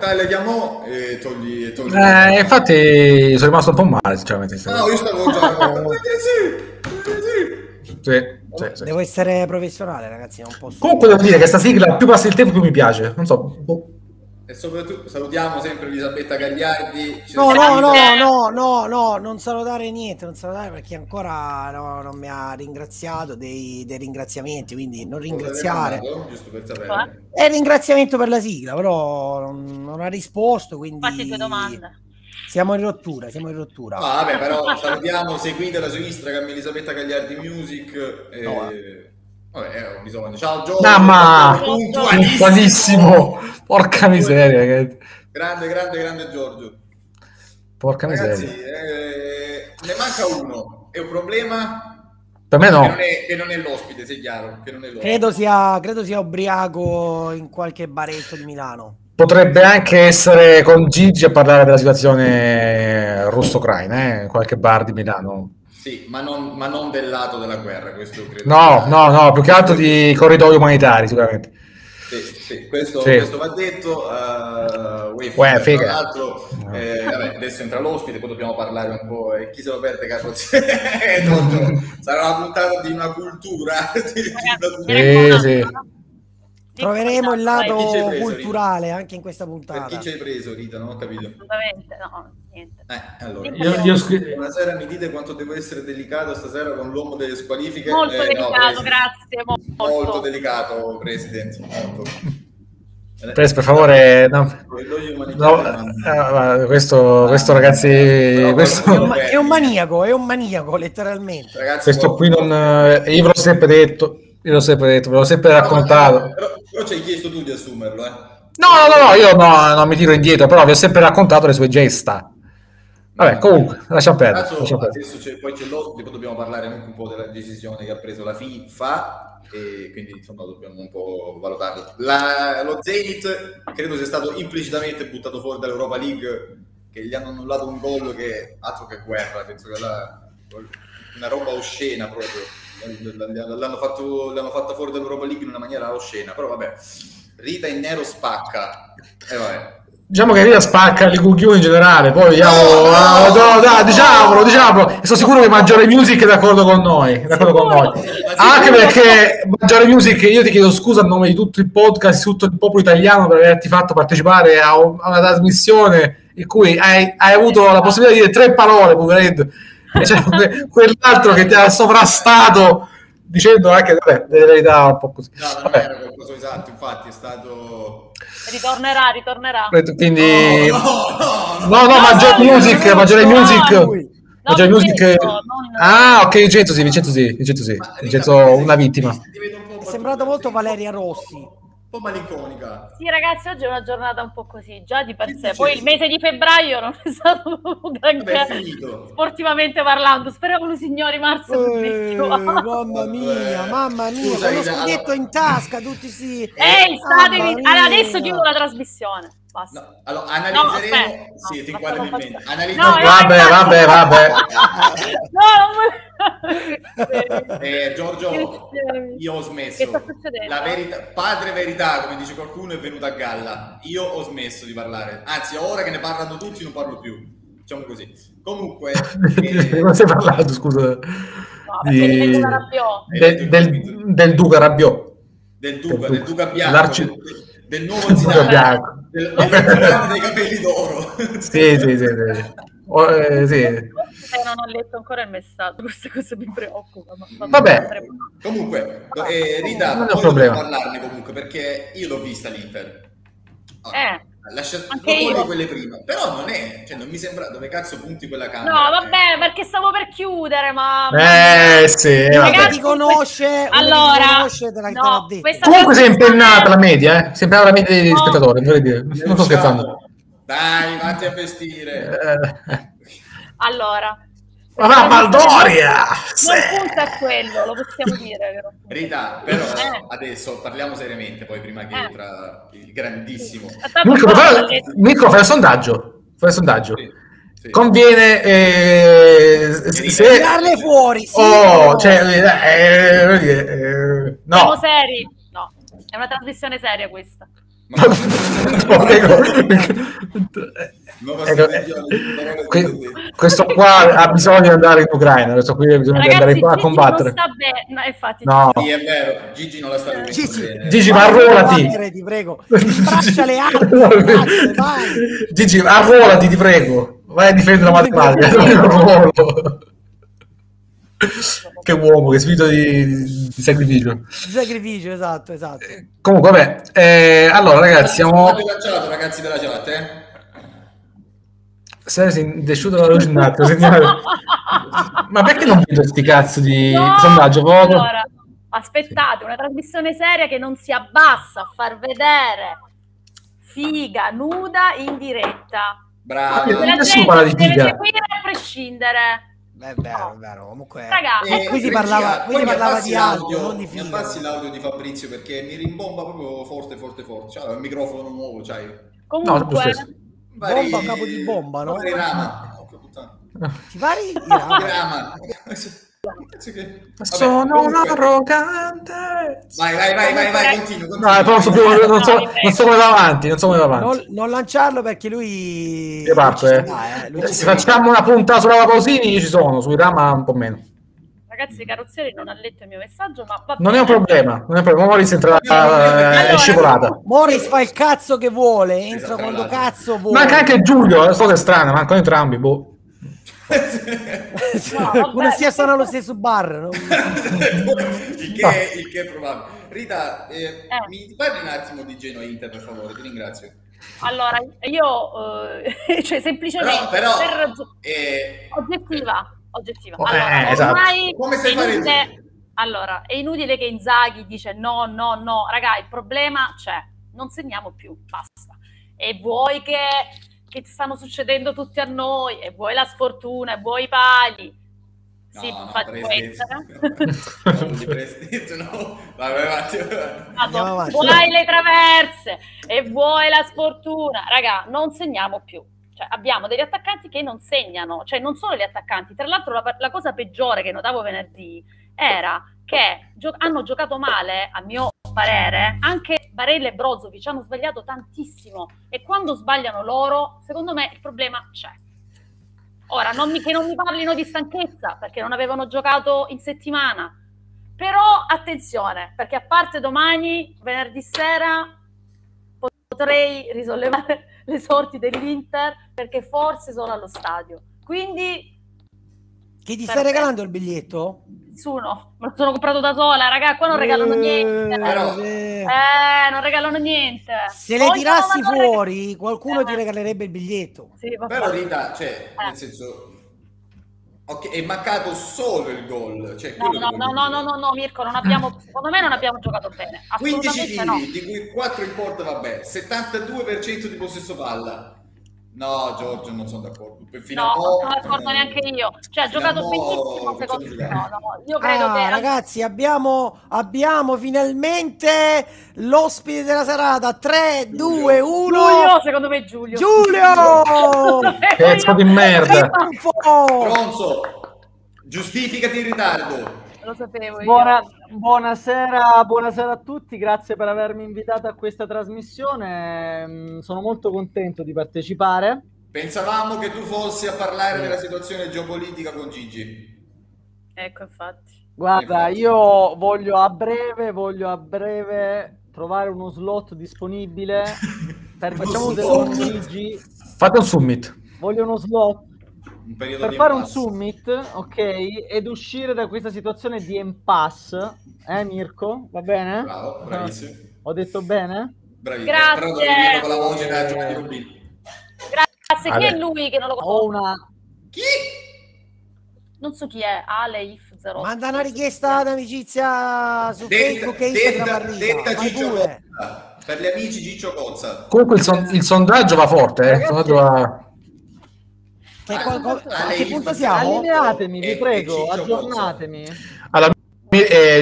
portare le chiamò e togli. Infatti sono rimasto un po' male, sinceramente. No, io stavo già... Sì. Devo essere professionale, ragazzi, non posso... Comunque devo dire che sta sigla più passa il tempo più mi piace, non so... E soprattutto salutiamo sempre Elisabetta Gagliardi. No, non salutare niente, non salutare perché ancora non mi ha ringraziato dei ringraziamenti, quindi non ringraziare. Giusto per sapere. È ringraziamento per la sigla, però non ha risposto, quindi... Fatti due domande. Siamo in rottura. Ah, vabbè, però salutiamo, seguite la sua Instagram Elisabetta Gagliardi Music. Vabbè, ho bisogno. Ciao Giorgio, mamma, puntualissimo. Porca miseria, grande Giorgio. Porca ragazzi, miseria. Ne manca uno. È un problema? Per me no. Che non è l'ospite, sei chiaro. Che non è credo sia ubriaco in qualche baretto di Milano. Potrebbe anche essere con Gigi a parlare della situazione russo-ucraina, in qualche bar di Milano. Sì, ma non del lato della guerra, questo credo. No, più che altro di corridoi umanitari, sicuramente. Sì, questo va detto. Figa. Tra l'altro, vabbè, adesso entra l'ospite, poi dobbiamo parlare un po'. Chi se lo perde, Carlos? Sarà una puntata di una cultura. Sì. Troveremo il lato culturale, Rita? Anche in questa puntata. Per chi ci hai preso, Rita? Non ho capito. Assolutamente, no, niente. Allora, io buonasera, mi dite quanto devo essere delicato stasera con l'uomo delle squalifiche? Molto delicato, no, grazie. Molto delicato, Presidente. Pres, per favore, no, questo ragazzi, è un maniaco, letteralmente. Ragazzi, questo qui non... Io ve l'ho sempre detto. Ve l'ho sempre raccontato. Però ci hai chiesto tu di assumerlo, eh? No, io non mi tiro indietro, però vi ho sempre raccontato le sue gesta. Vabbè, comunque, lasciamo perdere. Adesso poi c'è l'ospite, dobbiamo parlare anche un po' della decisione che ha preso la FIFA, e quindi insomma dobbiamo un po' valutarla. Lo Zenit credo sia stato implicitamente buttato fuori dall'Europa League, che gli hanno annullato un gol che altro che guerra, penso che una roba oscena proprio. L'hanno fatta fuori dall'Europa League in una maniera oscena, però vabbè, Rita in nero spacca. Vabbè. Diciamo che Rita spacca le cucchioni in generale, poi diciamolo. Sono sicuro che Maggiore Music è d'accordo con noi. Anche perché Maggiore Music, io ti chiedo scusa a nome di tutto il podcast, di tutto il popolo italiano per averti fatto partecipare a una trasmissione in cui hai avuto la possibilità di dire 3 parole, poveretto. Cioè, quell'altro che ti ha sovrastato dicendo anche delle verità un po' così. No, era qualcosa esatto, infatti è stato... Ritornerà. Quindi... No, Maggiore Music. Ah, ok, Vincenzo sì. Vincenzo una vittima. È sembrato molto Valeria Rossi. Un po' malinconica. Sì, ragazzi, oggi è una giornata un po' così, già di per sé. Poi il mese di febbraio non è stato un granché sportivamente parlando. Speriamo, signori, marzo. Mamma mia, con lo scudetto in tasca, tutti sì. Allora, adesso chiudo la trasmissione. Basta. No, allora, analizzeremo. Ti guardo in mente. Vabbè. Giorgio, io ho smesso. La verità, padre verità, come dice qualcuno, è venuta a galla. Io ho smesso di parlare. Anzi, ora che ne parlano tutti, non parlo più. Diciamo così. Comunque, non sei parlato, scusa. No, del Duca Rabiot. Del Duca Bianco. Del nuovo Zidane. Dei capelli d'oro. Sì. Non ho letto ancora il messaggio, questa cosa mi preoccupa. Vabbè. Comunque, Rita, non ho problema a parlarne comunque, perché io l'ho vista l'Inter. Lasciate quelle prima, però non è, cioè non mi sembra, dove cazzo punti quella camera? No, vabbè, perché stavo per chiudere, ma sì, ragazzi, conosce. Allora, comunque si è impennata la media, si è impennata la media degli spettatori, non sto scherzando. Dai, vatti a vestire. Allora, la Baldoria! Non punta a quello, lo possiamo dire. Però. Rita, però adesso parliamo seriamente, poi prima che entra il grandissimo. Mirko, fai il sondaggio. Sì. Conviene tirarle fuori. Siamo seri. No, è una trasmissione seria questa. Questo qua ha bisogno di andare in Ucraina, questo qui ha bisogno di andare qua a combattere. No, sì, è vero, Gigi non la sta bene. Gigi, ma arruolati, ti prego. Gigi, arruolati, ti prego. Vai a difendere la madre. Che uomo, che spirito di sacrificio. Sacrificio, esatto, esatto. Comunque, vabbè, allora ragazzi, siamo... Ragazzi della chat, Sare si è desciuto dalla luce un attimo, sentiamo... Ma perché non vedo sti cazzo di sondaggio? Poco? Allora, aspettate, una trasmissione seria che non si abbassa a far vedere figa nuda in diretta. Bravo. La gente deve seguire a prescindere. È vero, è vero. Comunque, ragazzi, qui si parlava, di audio, non di film. Mi passi l'audio di Fabrizio perché mi rimbomba proprio forte, forte, forte. C'ha un microfono nuovo, c'hai. Comunque, no, bomba a capo di bomba, no? Ti pari? Sono un arrogante. Vai, vai, vai, vai, vai, continuo. Non so come va avanti. Non lanciarlo perché lui. Che parte? Se facciamo una puntata sulla Pausini, io ci sono. Sui Rama un po' meno. Ragazzi, Carrozzieri non ha letto il mio messaggio, ma va bene. Non è un problema, non è un problema. Morris entra allora, scivolata. Morris fa il cazzo che vuole, entra quando cazzo vuole. Manca anche Giulio, la cosa è strana, mancano entrambi, boh. No, una sia sono allo stesso bar, no? il che è probabile. Rita, mi parli un attimo di Genoa Inter, per favore, ti ringrazio. Allora, io cioè, semplicemente per oggettiva. Allora, esatto. Come sei inutile... Allora, è inutile che Inzaghi dice no, raga, il problema c'è, non segniamo più, basta. E vuoi che stanno succedendo tutti a noi, e vuoi la sfortuna, e vuoi i pali. No, sì, vuoi le traverse, e vuoi la sfortuna. Raga, non segniamo più. Cioè, abbiamo degli attaccanti che non segnano. Cioè, non solo gli attaccanti. Tra l'altro, la cosa peggiore che notavo venerdì era che hanno giocato male, a mio parere, anche Barella e Brozovic hanno sbagliato tantissimo, e quando sbagliano loro, secondo me il problema c'è. Ora, che non mi parlino di stanchezza, perché non avevano giocato in settimana, però attenzione, perché a parte domani, venerdì sera, potrei risollevare le sorti dell'Inter, perché forse sono allo stadio, quindi... Che ti stai regalando il biglietto? Nessuno, me lo sono comprato da sola, raga, qua non regalano niente. Non regalano niente. Se le tirassi fuori, qualcuno ti regalerebbe il biglietto. Sì, però Rita, cioè, nel senso, okay, è mancato solo il gol. Cioè, no, Mirko, non abbiamo, secondo me non abbiamo giocato bene. 15 tiri, no, di cui 4 in porta, vabbè, 72% di possesso palla. No, Giorgio, non sono d'accordo. No, non sono d'accordo neanche io. Cioè, ha giocato benissimo, secondo me. No, io credo che... Ragazzi, abbiamo finalmente l'ospite della serata. 3, Giulio. 2, 1... Giulio, secondo me è Giulio. Giulio! Pezzo di merda. Bronzo, giustificati in ritardo. Lo sapevo io. Buonasera a tutti, grazie per avermi invitato a questa trasmissione, sono molto contento di partecipare. Pensavamo che tu fossi a parlare della situazione geopolitica con Gigi. Ecco, infatti. Guarda, io voglio a breve trovare uno slot disponibile per fate un summit. Voglio uno slot per fare un summit, ok, ed uscire da questa situazione di impasse, Mirko? Va bene? Bravo, bravissimo. Ho detto bene? Bravissimo. Grazie. Con la voce della grazie, chi è lui che non lo conosco? Chi? Non so chi è, Aleif08. Manda una richiesta d'amicizia su Facebook e Instagram. Detta Gigio Cozza, per gli amici Gigio Cozza. Comunque il sondaggio va forte, il sondaggio va... A che punto siamo? Allineatemi, vi prego, aggiornatemi. Allora,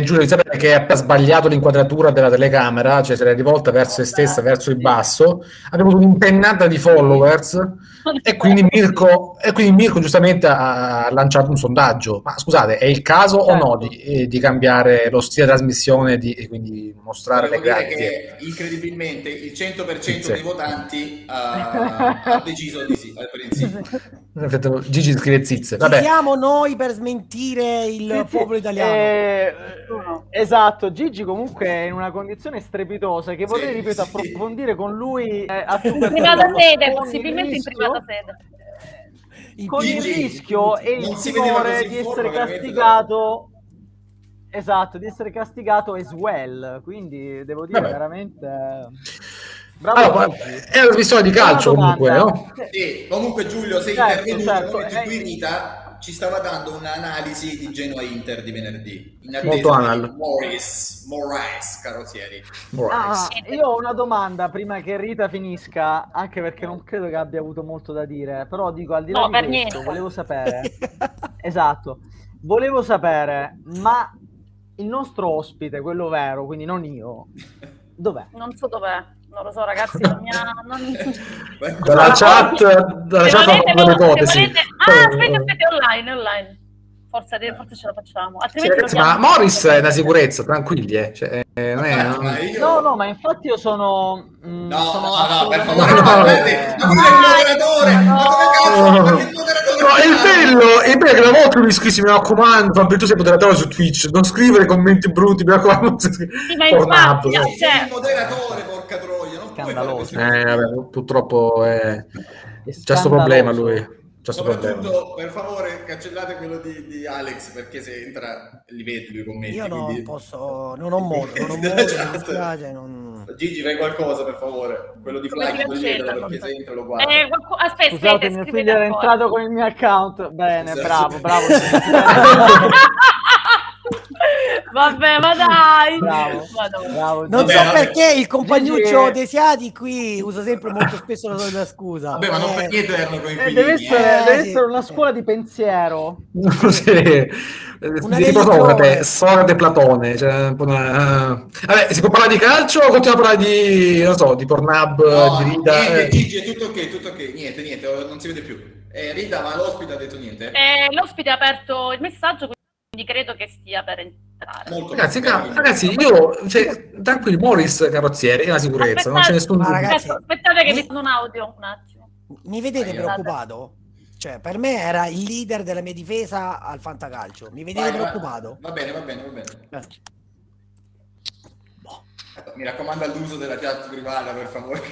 Giulio, Elisabetta che ha sbagliato l'inquadratura della telecamera, cioè se l'è rivolta verso se stessa, verso il basso, abbiamo avuto un'impennata di followers e quindi Mirko giustamente ha lanciato un sondaggio, ma scusate, è il caso o no di cambiare lo stile di trasmissione e quindi mostrare le grandi? Che incredibilmente il 100% dei votanti ha deciso di sì al principio. Gigi scrive zizze. Vabbè. Ci siamo noi per smentire il popolo italiano. Esatto, Gigi comunque è in una condizione strepitosa che vorrei, ripeto, approfondire con lui a privata sede, possibilmente in privata sede, con il rischio e il timore di essere castigato, esatto, di essere castigato as well, quindi devo dire veramente... Bravo, allora, è una questione di calcio comunque, no? Sì, comunque Giulio, sei intervenuto, come qui Rita... Ci stava dando un'analisi di Genoa Inter di venerdì in attesa di Morris Carrozzieri. Io ho una domanda prima che Rita finisca, anche perché non credo che abbia avuto molto da dire, però dico al di là di questo, volevo sapere ma il nostro ospite, quello vero, quindi non io, dov'è? Non so dov'è. Non lo so, ragazzi, non mi ha... Dalla chat, dalla ipotesi. Aspetta, online. Forse ce la facciamo. Altrimenti ma Morris è una sicurezza, tranquilli. Cioè, non è, no, ma infatti io sono... No, per favore. È bello che la volta mi scrivi, mi raccomando, Fabio, tu sei moderatore su Twitch, non scrivere commenti brutti, mi raccomando. Ma infatti, sei moderatore, porca troia. Vabbè, purtroppo è già sto problema lui. Soprattutto, per favore, cancellate quello di Alex, perché se entra li vedi i commenti. Io non posso, non ho modo. Gigi, fai qualcosa, per favore. Quello di Fly, perché se entra lo guarda. Aspetta, scusate, mio figlio era entrato con il mio account. Bene, bravo. Vabbè, ma dai, bravo. Non so perché il compagnuccio Desiati qui usa sempre molto spesso la solita scusa. Vabbè, ma non per niente erano con i figli. Deve essere una scuola di pensiero. Tipo Socrate, Platone. Cioè, vabbè, si può parlare di calcio o continuiamo a parlare di, non so, di Pornhub, di Rita? Niente, Gigi, è tutto ok, niente, non si vede più. Rita, ma l'ospite ha detto niente? L'ospite ha aperto il messaggio, quindi credo che stia per entrare. Ragazzi, io, cioè, tranquilli, Morris Carrozzieri è una sicurezza, non c'è nessun dubbio. Aspettate che mi sono un audio un attimo. Mi vedete preoccupato? Cioè, per me era il leader della mia difesa al fantacalcio. Mi vedete preoccupato? Va bene. Mi raccomando l'uso della chat privata, per favore.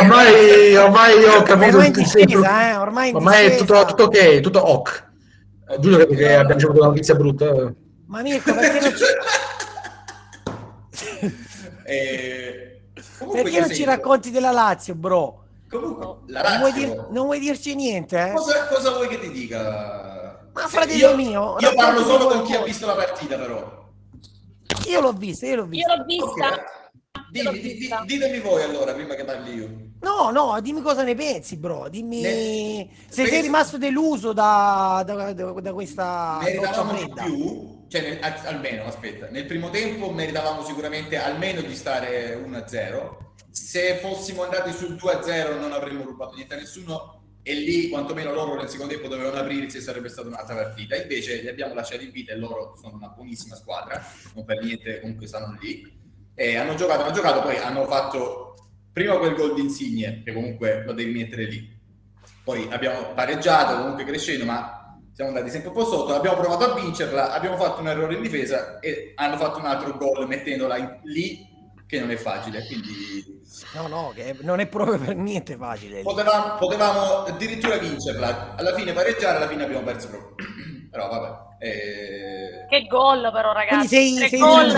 Ormai ho capito. Ormai è tutto ok, tutto ok. Giulio, che abbiamo ricevuto una notizia brutta. Ma Mirko, perché non ci, perché non ci racconti della Lazio, bro? Comunque, la Lazio... non vuoi dirci niente? Cosa vuoi che ti dica? Ma fratello mio, io parlo solo con chi ha visto la partita, però. Io l'ho vista. Okay. Ditemi voi allora, prima che parli io. No, dimmi cosa ne pensi, bro. Dimmi se sei rimasto deluso da questa meritavamo di più, cioè, almeno, aspetta, nel primo tempo meritavamo sicuramente almeno di stare 1-0. Se fossimo andati sul 2-0 non avremmo rubato niente a nessuno, e lì quantomeno loro nel secondo tempo dovevano aprirsi e sarebbe stata un'altra partita. Invece li abbiamo lasciati in vita e loro sono una buonissima squadra, non per niente comunque stanno lì. Hanno giocato, poi hanno fatto... Prima quel gol di Insigne, che comunque lo devi mettere lì. Poi abbiamo pareggiato, comunque crescendo, ma siamo andati sempre un po' sotto. Abbiamo provato a vincerla, abbiamo fatto un errore in difesa e hanno fatto un altro gol mettendola lì, che non è facile. Quindi... No, che non è proprio per niente facile. Potevamo addirittura vincerla, alla fine pareggiare, alla fine abbiamo perso proprio. Però vabbè. Che gol però, ragazzi! Tre gol,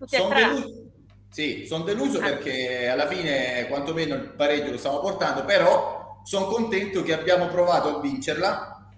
tutti e tre. Sì, sono deluso perché alla fine quantomeno il pareggio lo stiamo portando, però sono contento che abbiamo provato a vincerla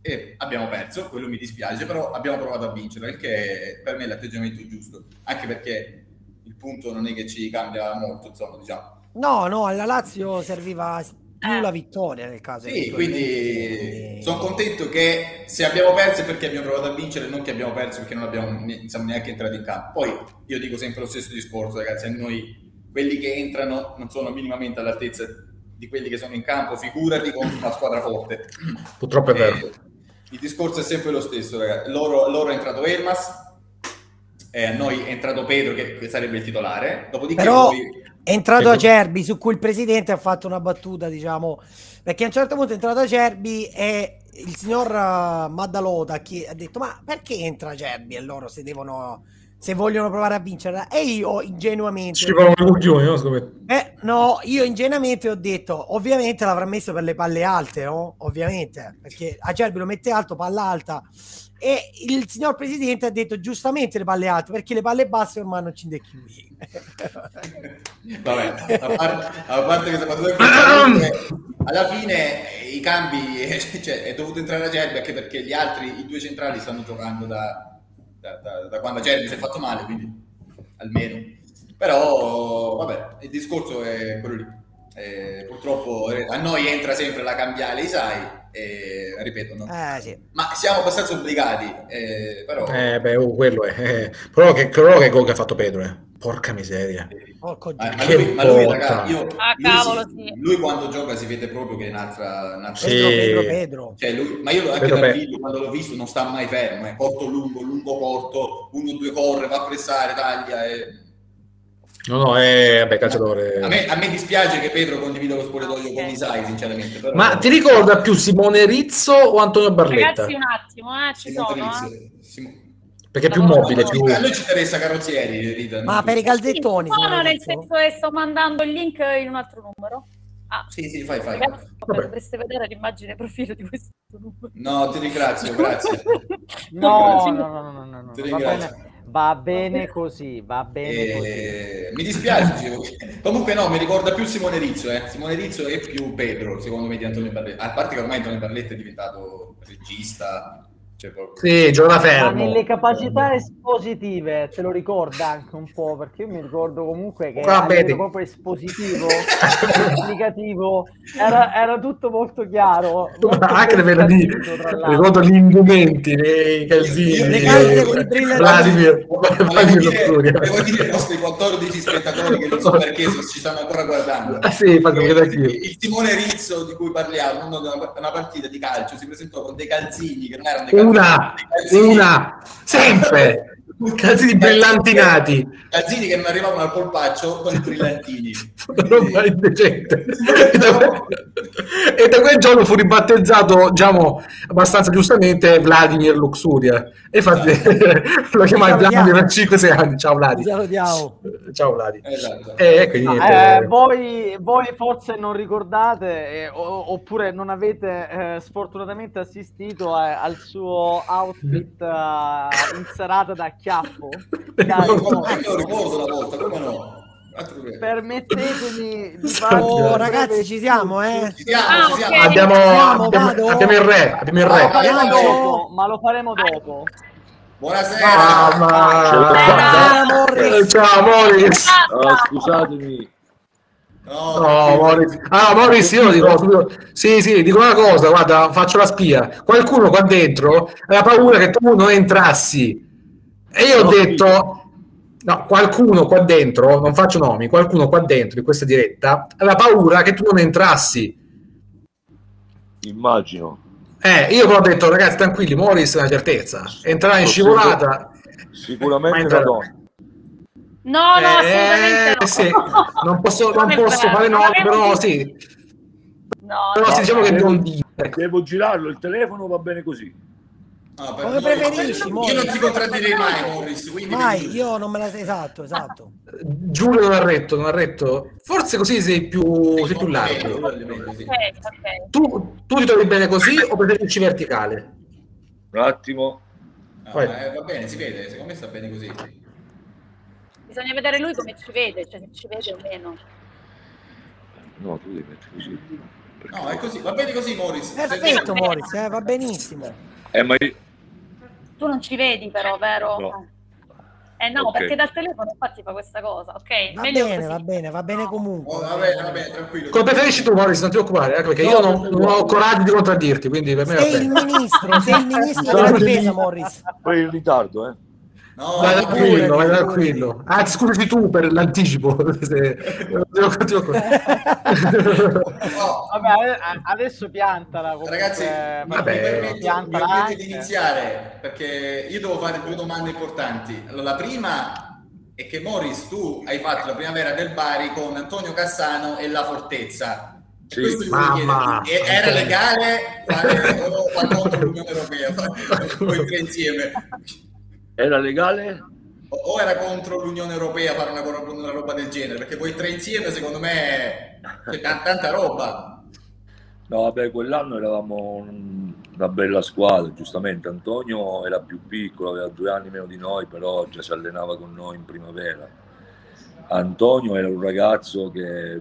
e abbiamo perso, quello mi dispiace, però abbiamo provato a vincerla, il che per me è l'atteggiamento giusto, anche perché il punto non è che ci cambia molto, insomma, diciamo. No, alla Lazio serviva più la vittoria nel caso. Sì, quindi sono contento che se abbiamo perso è perché abbiamo provato a vincere, non che abbiamo perso perché non abbiamo neanche entrato in campo. Poi io dico sempre lo stesso discorso, ragazzi, a noi quelli che entrano non sono minimamente all'altezza di quelli che sono in campo, figurati con una squadra forte. Purtroppo è vero. Il discorso è sempre lo stesso, ragazzi. Loro è entrato Elmas, a noi è entrato Pedro che sarebbe il titolare, dopodiché però poi è entrato Acerbi, su cui il presidente ha fatto una battuta, diciamo, perché a un certo punto è entrato Acerbi e il signor Maddalota ha detto: ma perché entra Acerbi? E loro se vogliono provare a vincere. E io ingenuamente ho detto ovviamente l'avrà messo per le palle alte, no? Ovviamente, perché Acerbi lo mette alto, palla alta. E il signor presidente ha detto giustamente le palle alte, perché le palle basse ormai non ci indecchi più. Vabbè, a parte che sono alla fine i cambi, cioè, è dovuto entrare Gerbi anche perché gli altri, i due centrali, stanno giocando da quando Gerbi si è fatto male, quindi almeno. Però vabbè, il discorso è quello lì. Purtroppo a noi entra sempre la cambiale Isai. Ripeto, no? Sì. Ma siamo abbastanza obbligati, però quello è però che gol che ha fatto Pedro, porca miseria, lui quando gioca si vede proprio che è un'altra sì. Pedro. Cioè, lui, ma io anche dal video, quando l'ho visto, non sta mai fermo, è corto lungo, lungo corto, 1-2 corre, va a pressare, taglia vabbè, calciatore. A me dispiace che Pedro condivida lo spogliatoio con Isai, sinceramente. Però ma ti ricorda più Simone Rizzo o Antonio Barletta? Ragazzi, un attimo, ci sono. Perché è più mobile. A noi ci interessa carrozzieri, Rita. Ma per i calzettoni. Sì, no, nel senso che sto mandando il link in un altro numero. Ah, sì, fai. Ragazzi, potreste vedere l'immagine profilo di questo numero. No, ti ringrazio, grazie. No. Ti ringrazio. Va bene così. Mi dispiace. Comunque no, mi ricorda più Simone Rizzo. Simone Rizzo è più Pedro, secondo me, di Antonio Barletta. A parte che ormai Antonio Barletta è diventato regista. Cioè proprio... Sì, gioca fermo. Ma nelle capacità espositive te lo ricorda anche un po', perché io mi ricordo comunque che era proprio espositivo, esplicativo, era tutto molto chiaro. Ma anche ricordo gli indumenti, i calzini, le calze con i brillantini. Devo dire ai nostri 14 spettatori che non so perché ci stanno ancora guardando. Il Simone Rizzo di cui parliamo, una partita di calcio, si presentò con dei calzini che non erano dei calzini. Sempre calzini brillantinati, calzini che non arrivavano al polpaccio con i brillantini. Roba indecente. E da quel giorno fu ribattezzato, diciamo abbastanza giustamente, Vladimir Luxuria. E infatti lo chiamai Vladimir per 5-6 anni. Ciao Vladimir. Ciao Vladimir. Esatto. Voi forse non ricordate oppure non avete sfortunatamente assistito al suo outfit in serata da chiappo. Permettetemi di fare... Oh, ragazzi, ci siamo, Abbiamo il re. Ma lo faremo dopo. Buonasera. Ciao Morris. Scusatemi. No, Morris. Morris, io dico subito. Sì, dico una cosa, guarda, faccio la spia. Qualcuno qua dentro aveva paura che tu non entrassi. E io ho detto... No, qualcuno qua dentro, non faccio nomi, qualcuno qua dentro di questa diretta aveva paura che tu non entrassi. Immagino. Io ho detto, ragazzi, tranquilli, Morris è una certezza. Entrare in scivolata... Sicuramente no. No, assolutamente no. Sì, non posso fare nomi, però sì. Però diciamo che non dico. Devo girarlo, il telefono va bene così. No, come preferisci, io non ti contraddirei mai, Morris. Io non me la sei. Esatto. Giulio non ha retto. Forse così sei più largo. Tu ti trovi bene così o preferisci verticale? Un attimo. Va bene, si vede. Secondo me sta bene così. Bisogna vedere lui come ci vede, cioè se ci vede o meno. No, tu devi mettere così. No, è così. Va bene così, Morris. Perfetto, Morris. Va benissimo. Ma io... Tu non ci vedi però, vero? No. No, okay, perché dal telefono infatti fa questa cosa, ok? Va bene, va bene comunque. Oh, vabbè, tranquillo. Come preferisci tu, Morris, non ti occupare, perché io non ho coraggio di contraddirti, quindi per me sei il ministro, sei il ministro della difesa, Morris. Poi in ritardo, eh. No, vai tranquillo, vai tranquillo. Ah, scusi tu per l'anticipo. Vabbè, adesso piantala. Ragazzi, mi permette di iniziare, perché io devo fare due domande importanti. Allora, la prima è che, Morris, tu hai fatto la primavera del Bari con Antonio Cassano e La Fortezza. Sì, questo chiede, era legale fare contro l'Unione Europea, quei tre insieme? Era legale? O era contro l'Unione Europea fare una roba del genere? Perché voi tre insieme, secondo me, c'è tanta roba. No, vabbè, quell'anno eravamo una bella squadra, giustamente. Antonio era più piccolo, aveva 2 anni meno di noi, però già si allenava con noi in primavera. Antonio era un ragazzo che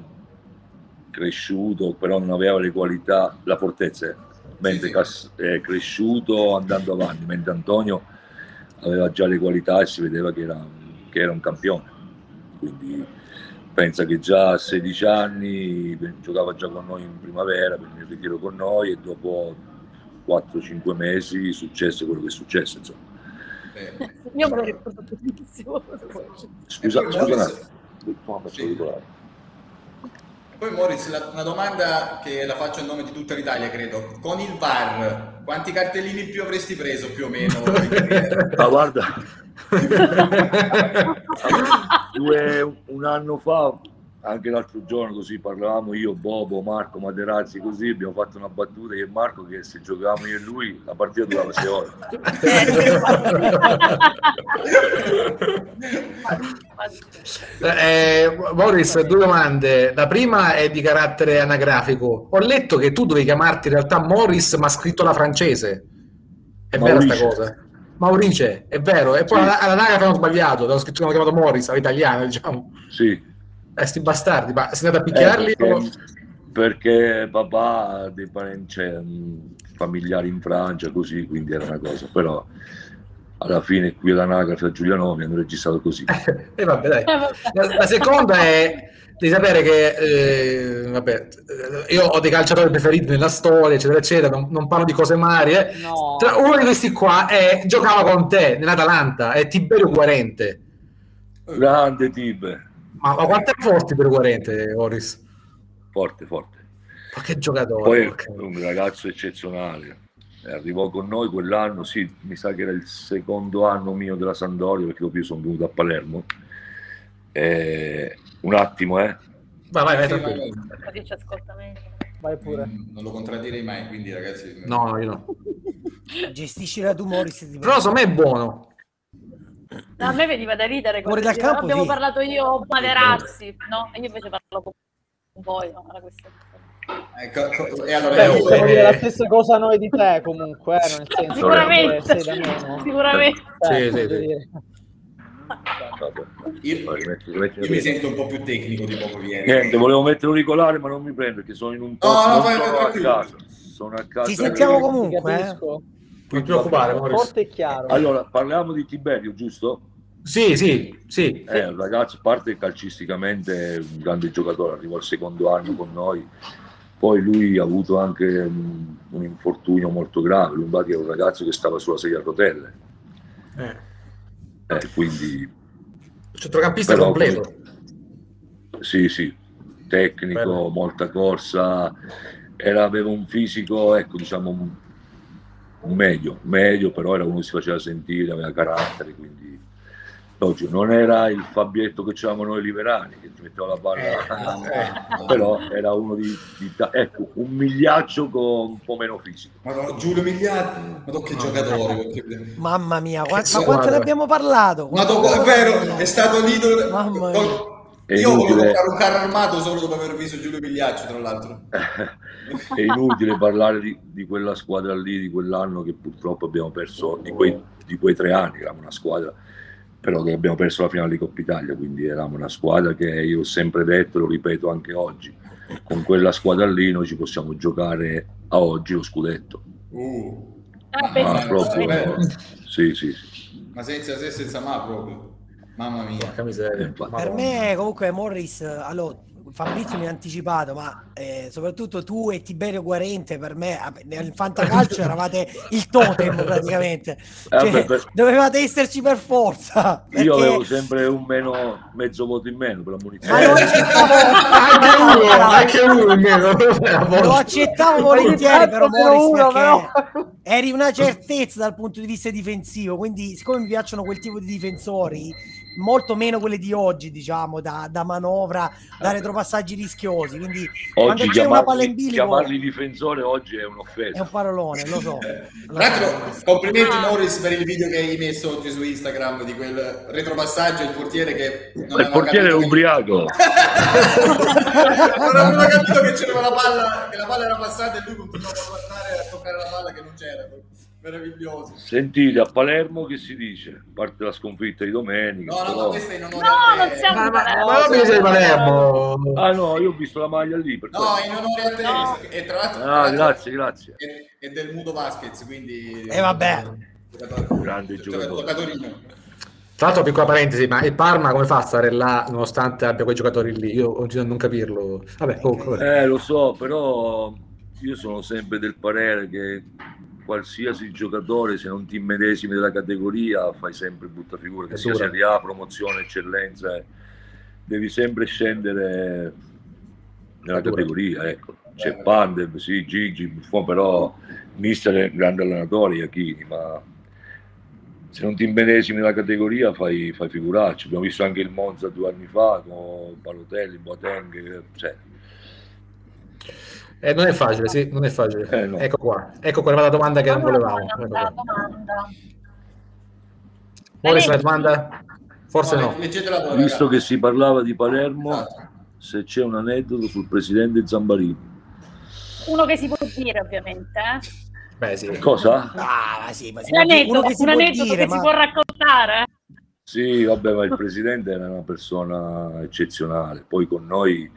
cresciuto, però non aveva le qualità, la fortezza, mentre è cresciuto andando avanti, mentre Antonio aveva già le qualità e si vedeva che era un campione, quindi pensa che già a 16 anni giocava già con noi in primavera, venne in ritiro con noi e dopo 4-5 mesi successe quello che è successo, insomma. Io me lo ricordo benissimo. Scusa un attimo. Poi Morris, una domanda che la faccio a nome di tutta l'Italia, credo. Con il VAR, quanti cartellini in più avresti preso, più o meno? Ma guarda, un anno fa, anche l'altro giorno, così parlavamo io, Bobo, Marco Materazzi, così abbiamo fatto una battuta io e Marco, che se giocavamo io e lui la partita durava 6 ore. Morris, due domande. La prima è di carattere anagrafico. Ho letto che tu dovevi chiamarti in realtà Morris, ma scritto la francese. È vera sta cosa? Maurice, è vero. E poi all'anagrafe hanno sbagliato, hanno chiamato Morris all'italiano, diciamo. Sì. Sti bastardi, ma sei andato a picchiarli? Perché papà dei parenti, familiari in Francia, così, quindi era una cosa, però alla fine qui all'anagrafe a Giulianovi hanno registrato così. Vabbè, dai. La seconda è di sapere che vabbè, io ho dei calciatori preferiti nella storia, eccetera, eccetera, non parlo di cose marie. No. Uno di questi qua giocava con te nell'Atalanta, è Tiberio Guarente. Grande Tibe. Ma quanto è forte per Guarente, Morris? Forte. Ma che giocatore! Poi un ragazzo eccezionale. Arrivò con noi quell'anno, sì, mi sa che era il secondo anno mio della Sampdoria, perché dopo io sono venuto a Palermo. Un attimo, Vai. Io ci ascolta meglio. Vai pure. Non lo contraddirei mai, quindi ragazzi... No, io no. Gestisci la tu, Morris. Però secondo me è buono. No, a me veniva da ridere quando abbiamo parlato io con Materazzi, no? Io invece parlo con voi, no? Era questo. Ecco, e allora possiamo dire la stessa cosa noi di te, comunque, nel senso, sicuramente. Sicuramente. Io mi sento un po' più tecnico di Bobo Vieri. Niente, volevo mettere l'auricolare, ma non mi prendo perché sono in un posto. No, sono a casa. Ci sentiamo comunque. Non ti preoccupare, forte e chiaro. Allora, parliamo di Tiberio, giusto? Sì. Ragazzo, parte calcisticamente un grande giocatore, arrivò al secondo anno con noi, poi lui ha avuto anche un infortunio molto grave, Lombardi era un ragazzo che stava sulla sedia a rotelle. Quindi... Centrocampista completo. Poi... Sì, tecnico, bello. Molta corsa, aveva un fisico, meglio, però era uno che si faceva sentire, aveva carattere, quindi logico, non era il Fabietto che c'avevamo noi liberali, che ci metteva la palla, però era uno di un migliaccio con un po' meno fisico. Madonna, Giulio Migliaccio, che giocatore! Mamma mia, ma quanto ne abbiamo parlato! È vero, è stato l'idolo. Mamma mia. Io volevo fare un carro armato solo dopo aver visto Giulio Migliaccio, tra l'altro. È inutile parlare di quella squadra lì, di quell'anno che purtroppo abbiamo perso, di quei 3 anni, eravamo una squadra, però che abbiamo perso la finale di Coppa Italia, quindi eravamo una squadra che io ho sempre detto, lo ripeto anche oggi, con quella squadra lì noi ci possiamo giocare a oggi lo scudetto. Proprio, sì. Ma senza se, senza ma proprio. Mamma mia. Per me comunque Morris, allora, Fabrizio mi ha anticipato, ma soprattutto tu e Tiberio Guarente, per me nel fantacalcio eravate il totem praticamente, cioè, dovevate esserci per forza, perché... Io avevo sempre un meno, mezzo voto in meno per la munizione, ma anche uno in meno lo accettavo volentieri, però Morris, perché eri una certezza dal punto di vista difensivo, quindi siccome mi piacciono quel tipo di difensori, molto meno quelli di oggi, diciamo, da manovra, da retropassaggio rischiosi, quindi oggi chiamarli difensore oggi è un'offesa, è un parolone, lo so. Tra l'altro complimenti Morris per il video che hai messo oggi su Instagram di quel retropassaggio, il portiere che non il portiere è ubriaco non aveva capito che c'era la palla, che la palla era passata e lui continuava a guardare, a toccare la palla che non c'era. Meraviglioso. Sentite, a Palermo che si dice? A parte la sconfitta di domenica. No, però... questa è in onore a te. Non siamo in Palermo. Ma non sei Palermo. Ah no, io ho visto la maglia lì. Per no, in onore a te. No. E tra l'altro... Ah, grazie, grazie. E del Mudo Vasquez, quindi... E vabbè. Grande giocatore. Tra l'altro, piccola parentesi, ma il Parma come fa a stare là nonostante abbia quei giocatori lì? Io continuo a non capirlo. Vabbè, okay. Lo so, però io sono sempre del parere che... qualsiasi giocatore, se non ti immedesimi della categoria, fai sempre brutta figura, che sia Serie A, promozione, eccellenza, devi sempre scendere nella categoria, ecco. C'è Pandev, sì, Gigi, Buffon, però mister, grande allenatore, Iachini, ma se non ti immedesimi nella categoria fai figuracci. Abbiamo visto anche il Monza 2 anni fa con Balotelli, Boateng, cioè. Non è facile, sì, non è facile. No. Ecco qua era la domanda che non volevamo. Morris, la domanda? Forse no. Visto che si parlava di Palermo, se c'è un aneddoto sul presidente Zambarini. Uno che si può dire, ovviamente. Beh, sì. Cosa? Ah, sì, ma si un aneddoto che si può raccontare. Sì, vabbè, ma il presidente era una persona eccezionale. Poi con noi,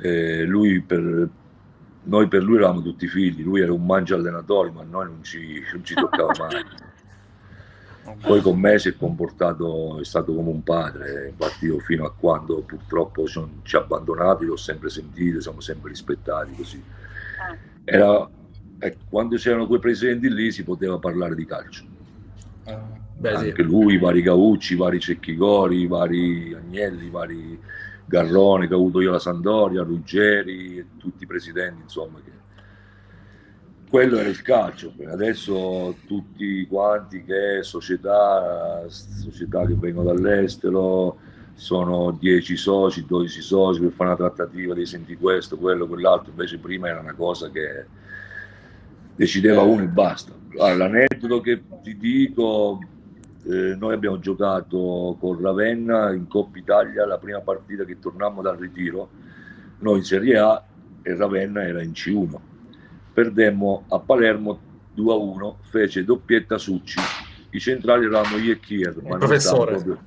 noi per lui eravamo tutti figli, lui era un mangia allenatore, ma noi non ci toccava mai. Poi con me si è comportato, è stato come un padre, infatti io fino a quando purtroppo ci ha abbandonati l'ho sempre sentito, siamo sempre rispettati così. Quando c'erano quei presidenti lì si poteva parlare di calcio. Beh, anche sì. Lui, vari Gaucci, vari Cecchigori, vari Agnelli, vari... Garrone, che ho avuto io la Sampdoria, Ruggeri, tutti i presidenti, insomma. Che... quello era il calcio. Adesso tutti quanti che società che vengono dall'estero, sono 10 soci, 12 soci per fare una trattativa, devi sentire questo, quello, quell'altro. Invece prima era una cosa che decideva uno e basta. Allora, l'aneddoto che ti dico... noi abbiamo giocato con Ravenna in Coppa Italia la prima partita che tornammo dal ritiro, noi in Serie A e Ravenna era in C1, perdemmo a Palermo 2-1, fece doppietta Succi, i centrali eravamo io e Chier, ma professore proprio...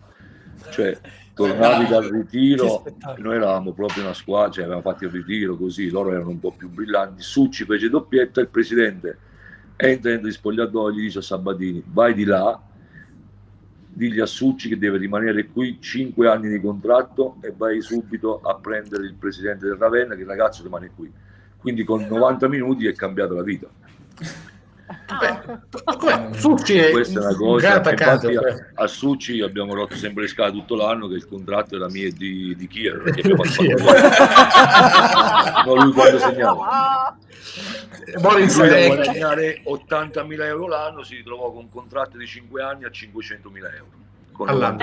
cioè tornavi dal ritiro, noi eravamo proprio una squadra, cioè, avevamo fatto il ritiro così, loro erano un po' più brillanti, Succi fece doppietta, il presidente entra negli spogliatoi, gli dice a Sabatini vai di là, digli a Succi che deve rimanere qui 5 anni di contratto e vai subito a prendere il presidente del Ravenna, che il ragazzo rimane qui. Quindi con 90 minuti è cambiata la vita. Succi è una cosa, infatti a Succi abbiamo rotto sempre le scale tutto l'anno che il contratto era mio e di Chier, perché abbiamo fatto lui quando segnava. Morris deve guadagnare 80.000 euro l'anno, si ritrovò con un contratto di 5 anni a 500.000 euro. Ma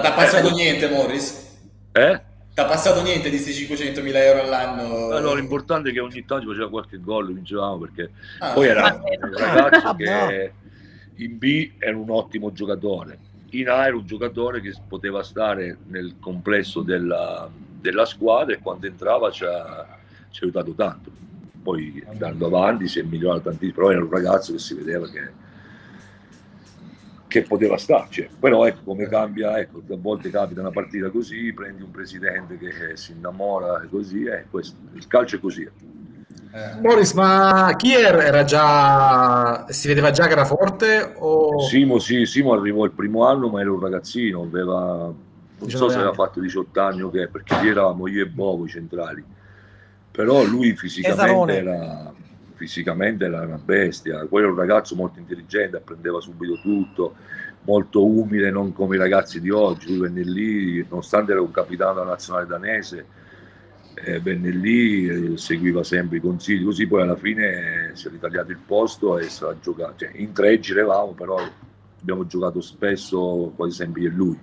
ti ha passato niente, Morris? Ti ha passato niente di questi 500.000 euro all'anno? Allora, l'importante è che ogni tanto faceva qualche gol, vincevamo, perché poi era un ragazzo che in B era un ottimo giocatore, in A era un giocatore che poteva stare nel complesso della squadra e quando entrava ci ha aiutato tanto. Poi andando avanti si è migliorato tantissimo, però era un ragazzo che si vedeva che poteva starci, però ecco come cambia, ecco, a volte capita una partita così, prendi un presidente che si innamora così, questo, il calcio è così. Morris, ma chi era già, si vedeva già che era forte? O... Simo, sì, Simo arrivò il primo anno, ma era un ragazzino, aveva, non so se aveva fatto 18 anni o che, perché lì eravamo io e Bovo i centrali, però lui fisicamente era una bestia. Quello era un ragazzo molto intelligente, apprendeva subito tutto, molto umile, non come i ragazzi di oggi. Lui venne lì, nonostante era un capitano della nazionale danese, venne lì, seguiva sempre i consigli, così poi alla fine si è ritagliato il posto e sarà giocato. Cioè, in tre giravamo, però abbiamo giocato spesso, quasi sempre io e lui.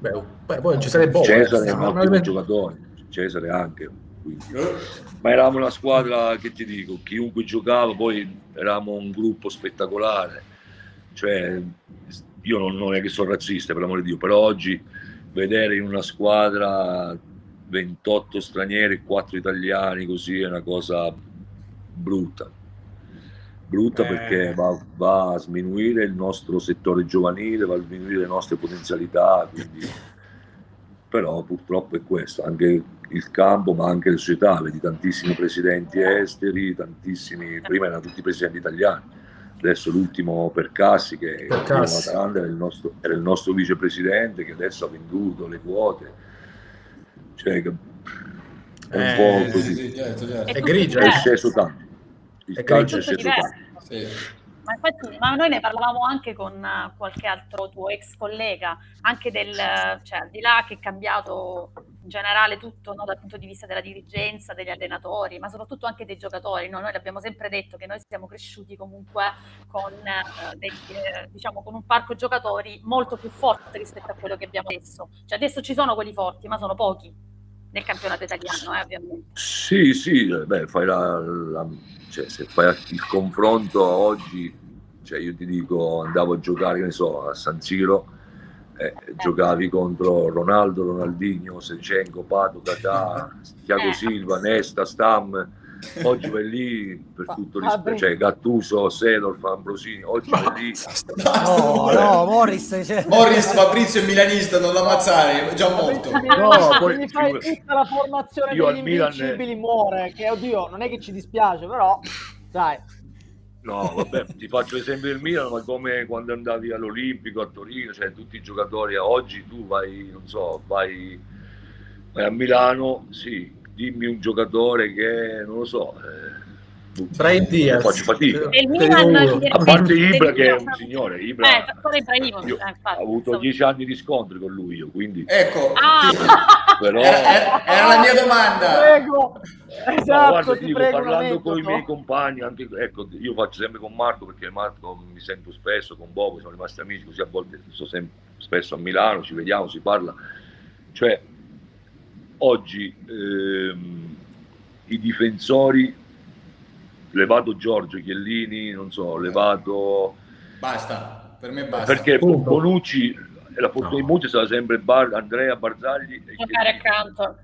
Beh, poi ci sarebbe Cesare è un ottimo giocatore, Cesare anche. Quindi. Ma eravamo una squadra, che ti dico, chiunque giocava, poi eravamo un gruppo spettacolare. Cioè, io non è che sono razzista, per l'amore di Dio, però oggi vedere in una squadra 28 stranieri, 4 italiani, così è una cosa brutta. Brutta perché va a sminuire il nostro settore giovanile, va a sminuire le nostre potenzialità, quindi... però purtroppo è questo, anche il campo ma anche le società, vedi tantissimi presidenti esteri, tantissimi, prima erano tutti presidenti italiani, adesso l'ultimo Percassi che era il nostro vicepresidente, che adesso ha venduto le quote, cioè è un po' così, certo. È grigio, è sceso tanto. Il calcio è sì. Ma infatti, ma noi ne parlavamo anche con qualche altro tuo ex collega, anche del, cioè, al di là che è cambiato in generale tutto, no, dal punto di vista della dirigenza, degli allenatori, ma soprattutto anche dei giocatori, no? Noi l'abbiamo sempre detto che noi siamo cresciuti comunque con, diciamo, con un parco giocatori molto più forte rispetto a quello che abbiamo adesso. Cioè, adesso ci sono quelli forti, ma sono pochi. Nel campionato italiano, ovviamente. Sì, sì, beh, fai cioè, se fai il confronto oggi, cioè io ti dico, andavo a giocare, che ne so, a San Siro, giocavi contro Ronaldo, Ronaldinho, Sechenko, Pato, Catà, Thiago Silva, Nesta, Stam. Oggi vai lì, per tutto rispetto, cioè Gattuso, Sedorf, Ambrosini, oggi vai lì. No, Morris, cioè... Morris, Fabrizio è milanista, non l'ammazzare, è già morto. No, poi mi fai tutta la formazione degli invincibili, muore, che oddio, non è che ci dispiace, però dai. No, vabbè, ti faccio l'esempio del Milan, ma come quando andavi all'Olimpico, a Torino, cioè tutti i giocatori, oggi tu vai, non so, vai a Milano, sì. Dimmi un giocatore che, non lo so, faccio fatica. A parte Ibra che è un signore, Ibra ho avuto 10 anni di scontri con lui, io, quindi... Ecco, però... era la mia domanda. Prego. Esatto, no, guarda, dico, prego, parlando con i miei compagni, anche, ecco, io faccio sempre con Marco, perché Marco mi sento spesso, con Bobo, siamo rimasti amici, così a volte sono sempre, spesso a Milano, ci vediamo, si parla, cioè... Oggi i difensori, levato Giorgio, Chiellini, non so, levato... Basta, per me basta. Perché Bonucci, la fortuna di Bonucci sarà sempre Andrea, Barzagli... Giocare accanto.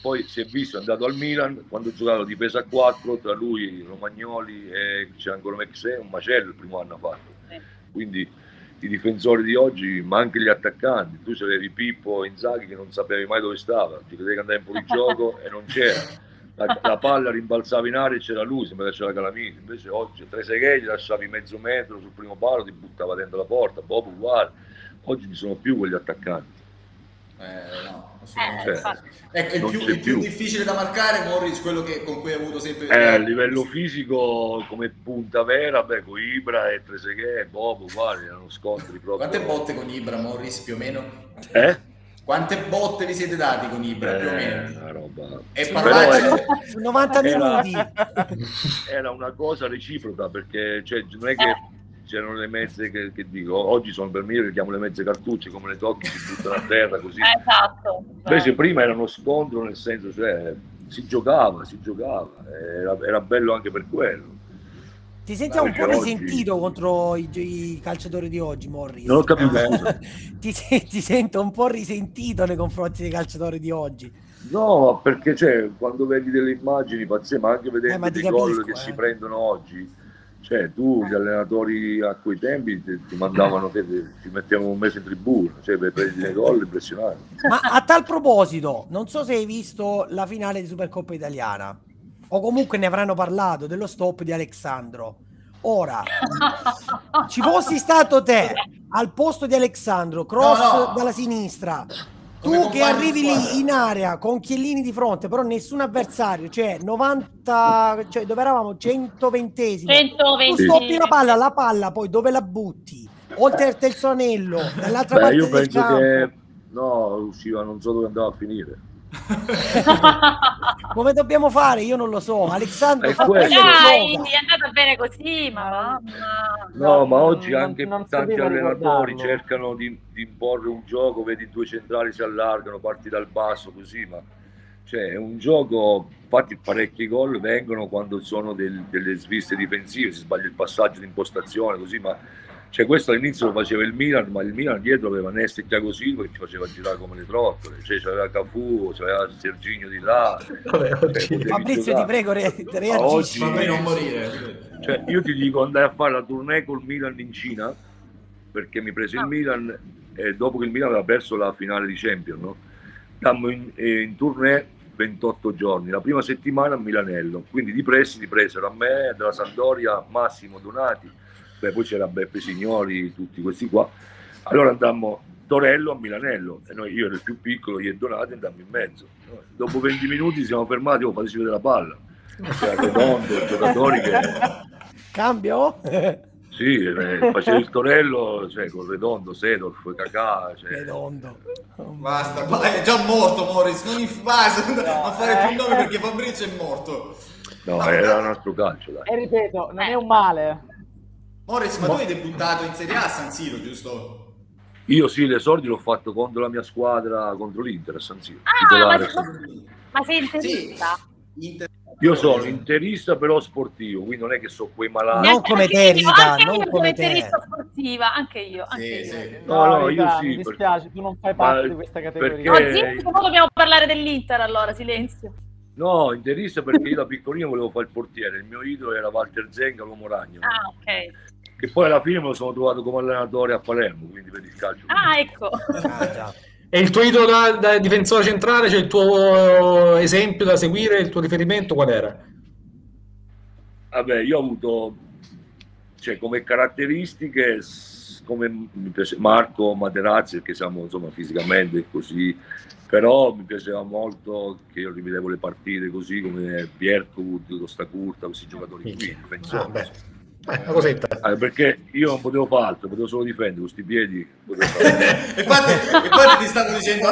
Poi si è visto, è andato al Milan, quando giocava la difesa a 4, tra lui, Romagnoli e c'è ancora Mexè, un macello il primo anno ha fatto. Quindi... i difensori di oggi, ma anche gli attaccanti. Tu c'avevi Pippo, Inzaghi, che non sapevi mai dove stava, ti credevi che andava in fuorigioco e non c'era. La palla rimbalzava in aria e c'era lui, sembra che c'era Calamini. Invece oggi Trezeguet gli lasciavi mezzo metro sul primo palo, ti buttava dentro la porta, Bobo uguale. Oggi ci sono più quegli attaccanti. No, è più difficile da marcare, Morris, quello con cui hai avuto sempre a livello fisico come punta vera, beh, con Ibra e Trezeguet, Bobo, uguali, erano scontri proprio. Quante botte con Ibra, Morris, più o meno? Quante botte vi siete dati con Ibra, più o meno? Una roba. E parlate 90 minuti. Era una cosa reciproca, perché cioè, non è che c'erano le mezze che dico, oggi sono, per me le chiamo le mezze cartucce, come le tocchi si buttano a terra così. Esatto. Invece prima era uno scontro, nel senso, cioè si giocava, era bello anche per quello. Ti sentiamo un po' risentito contro i calciatori di oggi, Morris. Non ho capito. Ti sento un po' risentito nei confronti dei calciatori di oggi. No, perché cioè, quando vedi delle immagini pazzesche, ma anche vedendo dei gol che si prendono oggi, Cioè, tu, gli allenatori a quei tempi ti mandavano, ti mettevano un mese in tribuna, cioè, per prendere i gol, impressionante. Ma a tal proposito, non so se hai visto la finale di Supercoppa Italiana, o comunque ne avranno parlato, dello stop di Alessandro. Ora, ci fossi stato te al posto di Alessandro, cross dalla sinistra, tu che arrivi lì in area con Chiellini di fronte, però nessun avversario, cioè 90, cioè dove eravamo 120esimi, 120. Tu stoppi la palla poi dove la butti? Oltre il terzo anello, dall'altra parte del campo. Io penso che no, usciva, non so dove andava a finire. Come dobbiamo fare? Io non lo so. Alessandro, dai, è andata bene così, ma no, ma oggi anche tanti allenatori cercano di imporre un gioco, vedi, due centrali si allargano, parti dal basso così, ma cioè è un gioco, infatti parecchi gol vengono quando sono delle sviste difensive, si sbaglia il passaggio di impostazione così, ma cioè questo all'inizio lo faceva il Milan, ma il Milan dietro aveva Nesta e Thiago Silva che ci faceva girare come le trottole, cioè c'era Cafu, c'era Serginio di là. Fabrizio, ti prego, reagisci. Non morire. Cioè, io ti dico, andai a fare la tournée col Milan in Cina, perché mi prese il Milan, dopo che il Milan aveva perso la finale di Champions, no? Dammo in tournée 28 giorni, la prima settimana a Milanello, quindi di prestiti presero a me, della Sampdoria, Massimo Donati, poi c'era Beppe Signori, tutti questi qua. Allora andammo Torello a Milanello e noi, io ero il più piccolo, io e Donato andammo in mezzo. Dopo 20 minuti siamo fermati, fateci vedere la palla, c'era Redondo, giocatori che cambio? Sì, facevi il Torello, cioè, con Redondo, Sedorf, Cacà, cioè... Redondo. Basta, è già morto Morris, non basta a fare più nomi perché Fabrizio è morto. No, era un altro calcio, dai. E ripeto, non è un male. Morris, ma tu hai debuttato in Serie A a San Siro, giusto? Io sì, l'esordio l'ho fatto contro la mia squadra, contro l'Inter a San Siro. Ma sei interista? Sì. Io sono interista però sportivo, quindi non è che so quei malati. Non come te, Rita, non come te. Interista sportiva, anche io. Anche sì, io. Sì. No, Rita, io sì. Mi dispiace, tu non fai parte di questa categoria. Perché... No, dobbiamo parlare dell'Inter allora, silenzio. No, interista perché io da piccolino volevo fare il portiere, il mio idolo era Walter Zenga, l'uomo ragno. Ah, ok. Che poi alla fine me lo sono trovato come allenatore a Palermo, quindi per il calcio. Ah, ecco. E il tuo idolo da difensore centrale, cioè il tuo esempio da seguire, il tuo riferimento qual era? Vabbè, io ho avuto, cioè, come caratteristiche, come mi piace Marco Materazzi, perché siamo, insomma, fisicamente così, però mi piaceva molto che io rivedevo le partite così, come Bierkut, Costa Curta, questi giocatori qui, pensavo. Perché io non potevo fare altro, potevo solo difendere questi piedi. Infatti ti stanno dicendo,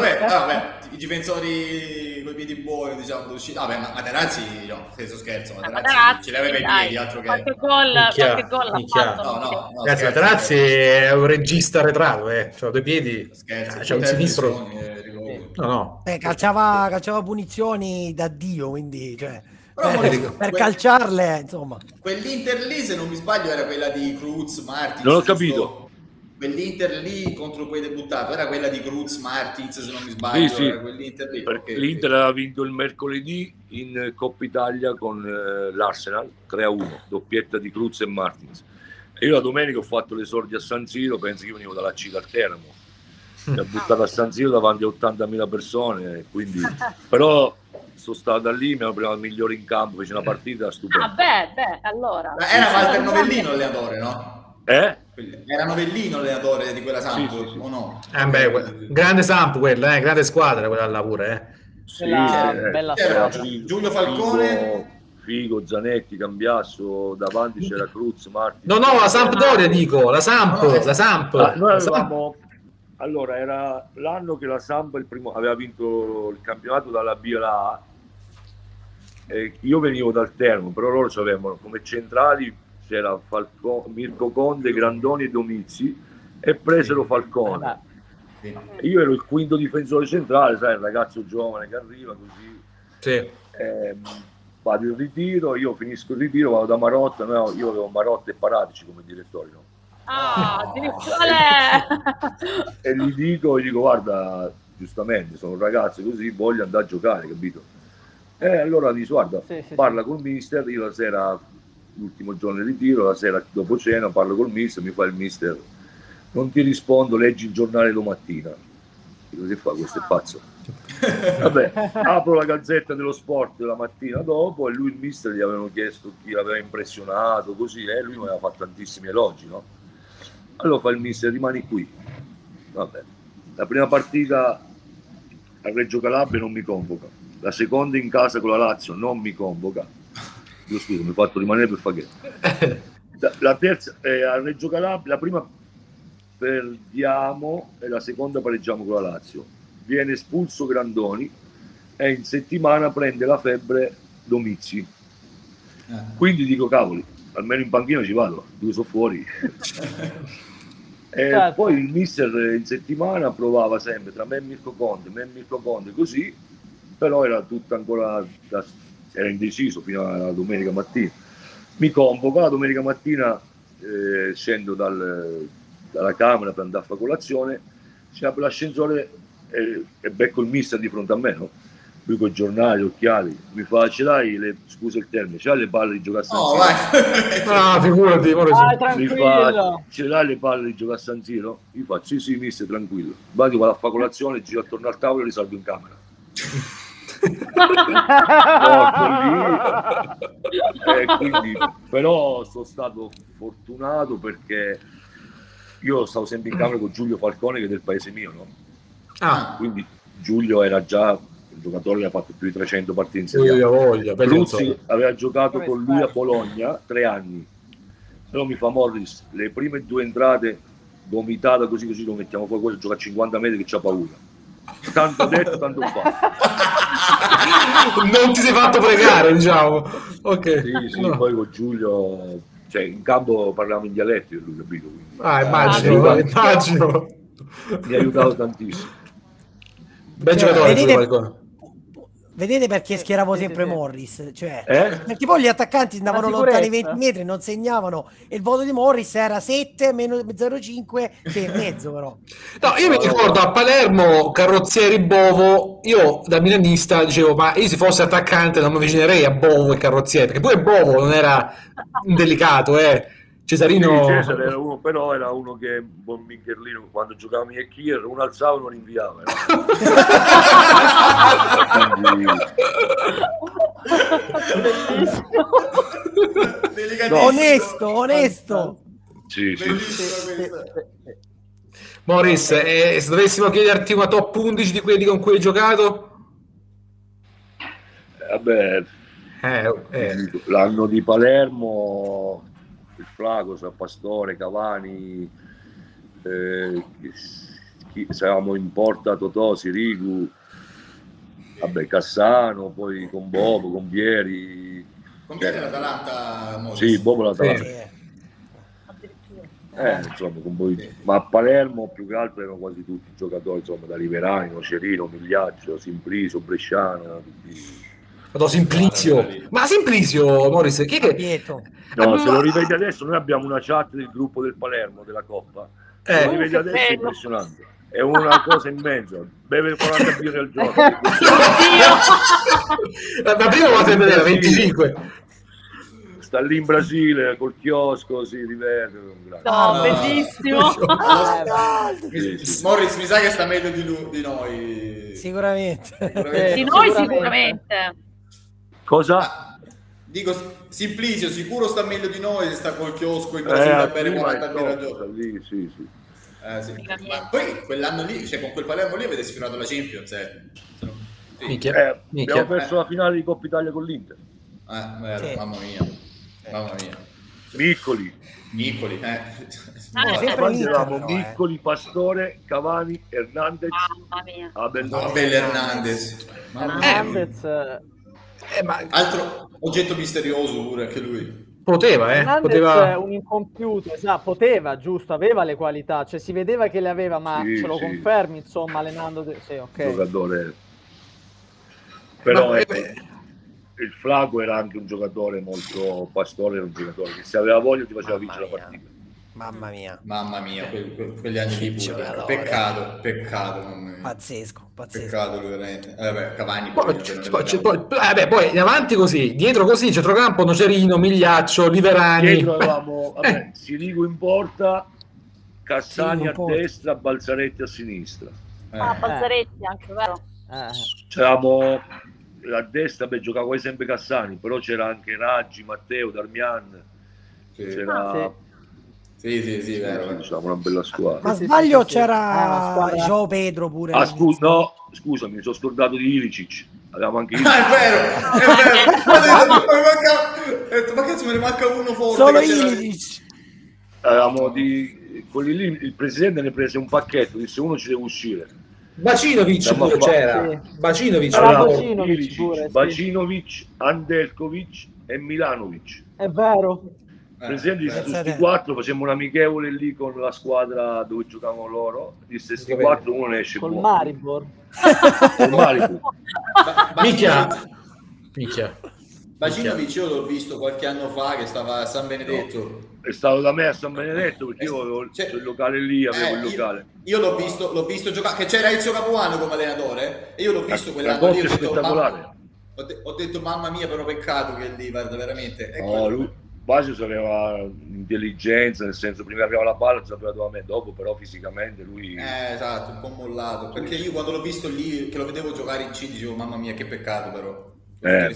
i difensori con i piedi buoni, diciamo, ma Materazzi, no, senso scherzo, Materazzi ce l'aveva i piedi, altro che... Qualche gol l'ha fatto. No, ragazzi, Materazzi è un regista arretrato, cioè due piedi, c'è un sinistro... Calciava punizioni da Dio, quindi... Cioè... Però, per calciarle, insomma, quell'Inter lì, se non mi sbaglio, era quella di Cruz, Martins. Non ho capito. Quell'Inter lì contro cui hai debuttato era quella di Cruz, Martins, se non mi sbaglio. Sì, quell'Inter lì. Perché l'Inter aveva vinto il mercoledì in Coppa Italia con l'Arsenal 3-1, doppietta di Cruz e Martins. E io la domenica ho fatto l'esordio a San Siro, penso che io venivo dalla Città Teramo. Mi ha buttato a San Siro davanti a 80.000 persone, quindi però sono stata lì, mi hanno preso il migliore in campo, fece una partita stupenda. Allora. Era Walter Novellino l'allenatore, no? Era Novellino l'allenatore di quella Samp, o no? Grande Samp quella, grande squadra quella là pure, Sì, bella squadra. Giulio Falcone, Figo, Zanetti, Cambiasso, davanti c'era Cruz, Martins. No, la Sampdoria dico, la Samp. Noi avevamo... Allora, era l'anno che la Samp aveva vinto il campionato dalla B alla A. Io venivo dal Termo, però loro sapevano come centrali c'era Mirko Conte, Grandoni e Domizzi, e presero Falcone. Io ero il quinto difensore centrale, sai, il ragazzo giovane che arriva così. Sì. Vado in ritiro, io finisco il ritiro, vado da Marotta, io avevo Marotta e Paratici come direttori, no? E gli dico guarda, giustamente sono un ragazzo così, voglio andare a giocare, capito? E allora dice guarda, parla col mister, io la sera l'ultimo giorno di ritiro, la sera dopo cena parlo col mister, mi fa il mister: non ti rispondo, leggi il giornale domattina. E così fa, questo è pazzo. Vabbè, apro la Gazzetta dello Sport la mattina dopo e lui, il mister, gli avevano chiesto chi l'aveva impressionato, così, e lui mi aveva fatto tantissimi elogi, no? Allora fa il mister: rimani qui. Vabbè, la prima partita a Reggio Calabria non mi convoca, la seconda in casa con la Lazio non mi convoca, io scusa, mi ho fatto rimanere per faghetto. La terza a Reggio Calabria, la prima perdiamo e la seconda pareggiamo con la Lazio, viene espulso Grandoni e in settimana prende la febbre Domizzi. Quindi dico: cavoli, almeno in panchina ci vado, due sono fuori. E certo. Poi il mister in settimana provava sempre tra me e Mirko Conte, così, però era tutto ancora, era indeciso fino alla domenica mattina. Mi convoca la domenica mattina, scendo dalla camera per andare a fare colazione, si apre l'ascensore e becco il mister di fronte a me, no? Lui con i giornali, gli occhiali, mi fa: ce l'hai le, scusa il termine, ce l'hai le palle di giocare a San Siro? No, figurati, mi fa: ce l'hai le palle di giocare a San Siro? Io faccio: sì, sì, mister, tranquillo. Vado a fare colazione, giro attorno al tavolo e risalgo in camera. Quindi, però sono stato fortunato perché io stavo sempre in camera con Giulio Falcone, che è del paese mio, no? Quindi Giulio era già il giocatore che ha fatto più di 300 partite in Serie A. Cruz aveva giocato con lui a Bologna 3 anni. Allora mi fa: Morris, le prime 2 entrate vomitata così, lo mettiamo fuori, questo gioca a 50 metri che c'ha paura. Tanto detto, tanto fatto. Non ti sei fatto pregare, diciamo. Ok. Sì, no. Poi con Giulio, cioè, in campo parlavamo in dialetto, lui, capito? Quindi, immagino. Mi ha aiutato tantissimo. Beh, cioè, vedete perché schieravo sempre Morris, cioè, perché poi gli attaccanti andavano lontani 20 metri, non segnavano, e il voto di Morris era 7 meno 0,5, 6 e mezzo. Però no, io mi ricordo a Palermo, Carrozzieri Bovo, io da milanista dicevo: ma io se fossi attaccante non mi avvicinerei a Bovo e Carrozzieri, perché pure Bovo non era delicato, Cesarino. Sì, Cesare era uno, però era uno che un buon mincherlino, quando giocava a Kier, uno alzava e uno rinviava. No. Onesto. Sì. Morris, se dovessimo chiederti una top 11 di quelli con cui hai giocato? Vabbè, l'anno di Palermo, Flacos, Pastore, Cavani, siamo in porta Totò, Sirigu, vabbè, Cassano, poi con Bobo, con Vieri. Con Vieri l'Atalanta? Sì, Bobo l'Atalanta. Insomma, con voi. Ma a Palermo più che altro erano quasi tutti i giocatori, insomma, da Liverani, Cerino, Migliaccio, Simplicio, Bresciano, tutti. Simplicio, Morris, chi è che... No, se lo rivedi adesso, noi abbiamo una chat del gruppo del Palermo, della Coppa, se lo rivedi adesso è impressionante, è una cosa in mezzo, beve 40 birre al giorno. La prima volta era 25. Sta lì in Brasile col chiosco, si diverte. Bellissimo. Morris mi sa che sta meglio di noi. Sicuramente. Di noi sicuramente. Cosa? Dico, Simplicio sicuro sta meglio di noi, sta col chiosco in Brasile a bere 40 birre al giorno. Sì. Ma poi quell'anno lì, cioè con quel Palermo lì avete sfiorato la Champions. Abbiamo perso la finale di Coppa Italia con l'Inter. Mamma mia. Miccoli. Miccoli, Pastore, Cavani, Hernandez. Mamma mia. Altro oggetto misterioso pure anche lui. Poteva. Un incompiuto, poteva, giusto, aveva le qualità, cioè si vedeva che le aveva, ma sì, ce lo confermi, insomma, allenando. Sì, ok. Giocatore. Però il Flaco era anche un giocatore molto... Pastore era un giocatore che se aveva voglia ti faceva vincere la partita. Mamma mia, quegli anni di pure. Peccato, mamma mia. Pazzesco. Peccato lui veramente. Vabbè, Cavani poi in avanti così, dietro così, centrocampo Nocerino, Migliaccio, Liverani. Dietro avevamo, vabbè, Sirigu in porta, Cassani a destra, Balzaretti a sinistra. Ah, Balzaretti anche, vero? C'eravamo a destra, beh, giocava quasi sempre Cassani, però c'era anche Raggi, Matteo, Darmian. Sì, vero. Diciamo una bella squadra. Ma sbaglio, c'era João Pedro pure. Ah, no, scusami, mi sono scordato di Ilicic. Avevamo anche Ilicic. È vero. Ma cazzo, me ne manca uno forte. Solo Ilicic. Avevamo di quelli lì, il presidente ne prese un pacchetto, disse uno ci deve uscire. Bacinovic pure c'era. Bacinovic, Andelkovic e Milanovic. È vero. Presidente disse tutti quattro, facciamo un amichevole lì con la squadra dove giocavano loro, disse sti quattro, uno ne esce col Maribor. Micchia. Bacinovic io l'ho visto qualche anno fa che stava a San Benedetto. È stato da me a San Benedetto perché io avevo il locale lì, Io l'ho visto giocare, che c'era Ezio Capuano come allenatore, e io l'ho visto quell'anno lì, è spettacolare. Ho detto mamma mia, però peccato che lì, guarda, veramente. Basio aveva intelligenza, nel senso, prima aveva la palla, sapeva dove me, dopo però fisicamente lui... esatto, un po' mollato, perché io quando l'ho visto lì, che lo vedevo giocare in C, dicevo mamma mia che peccato però.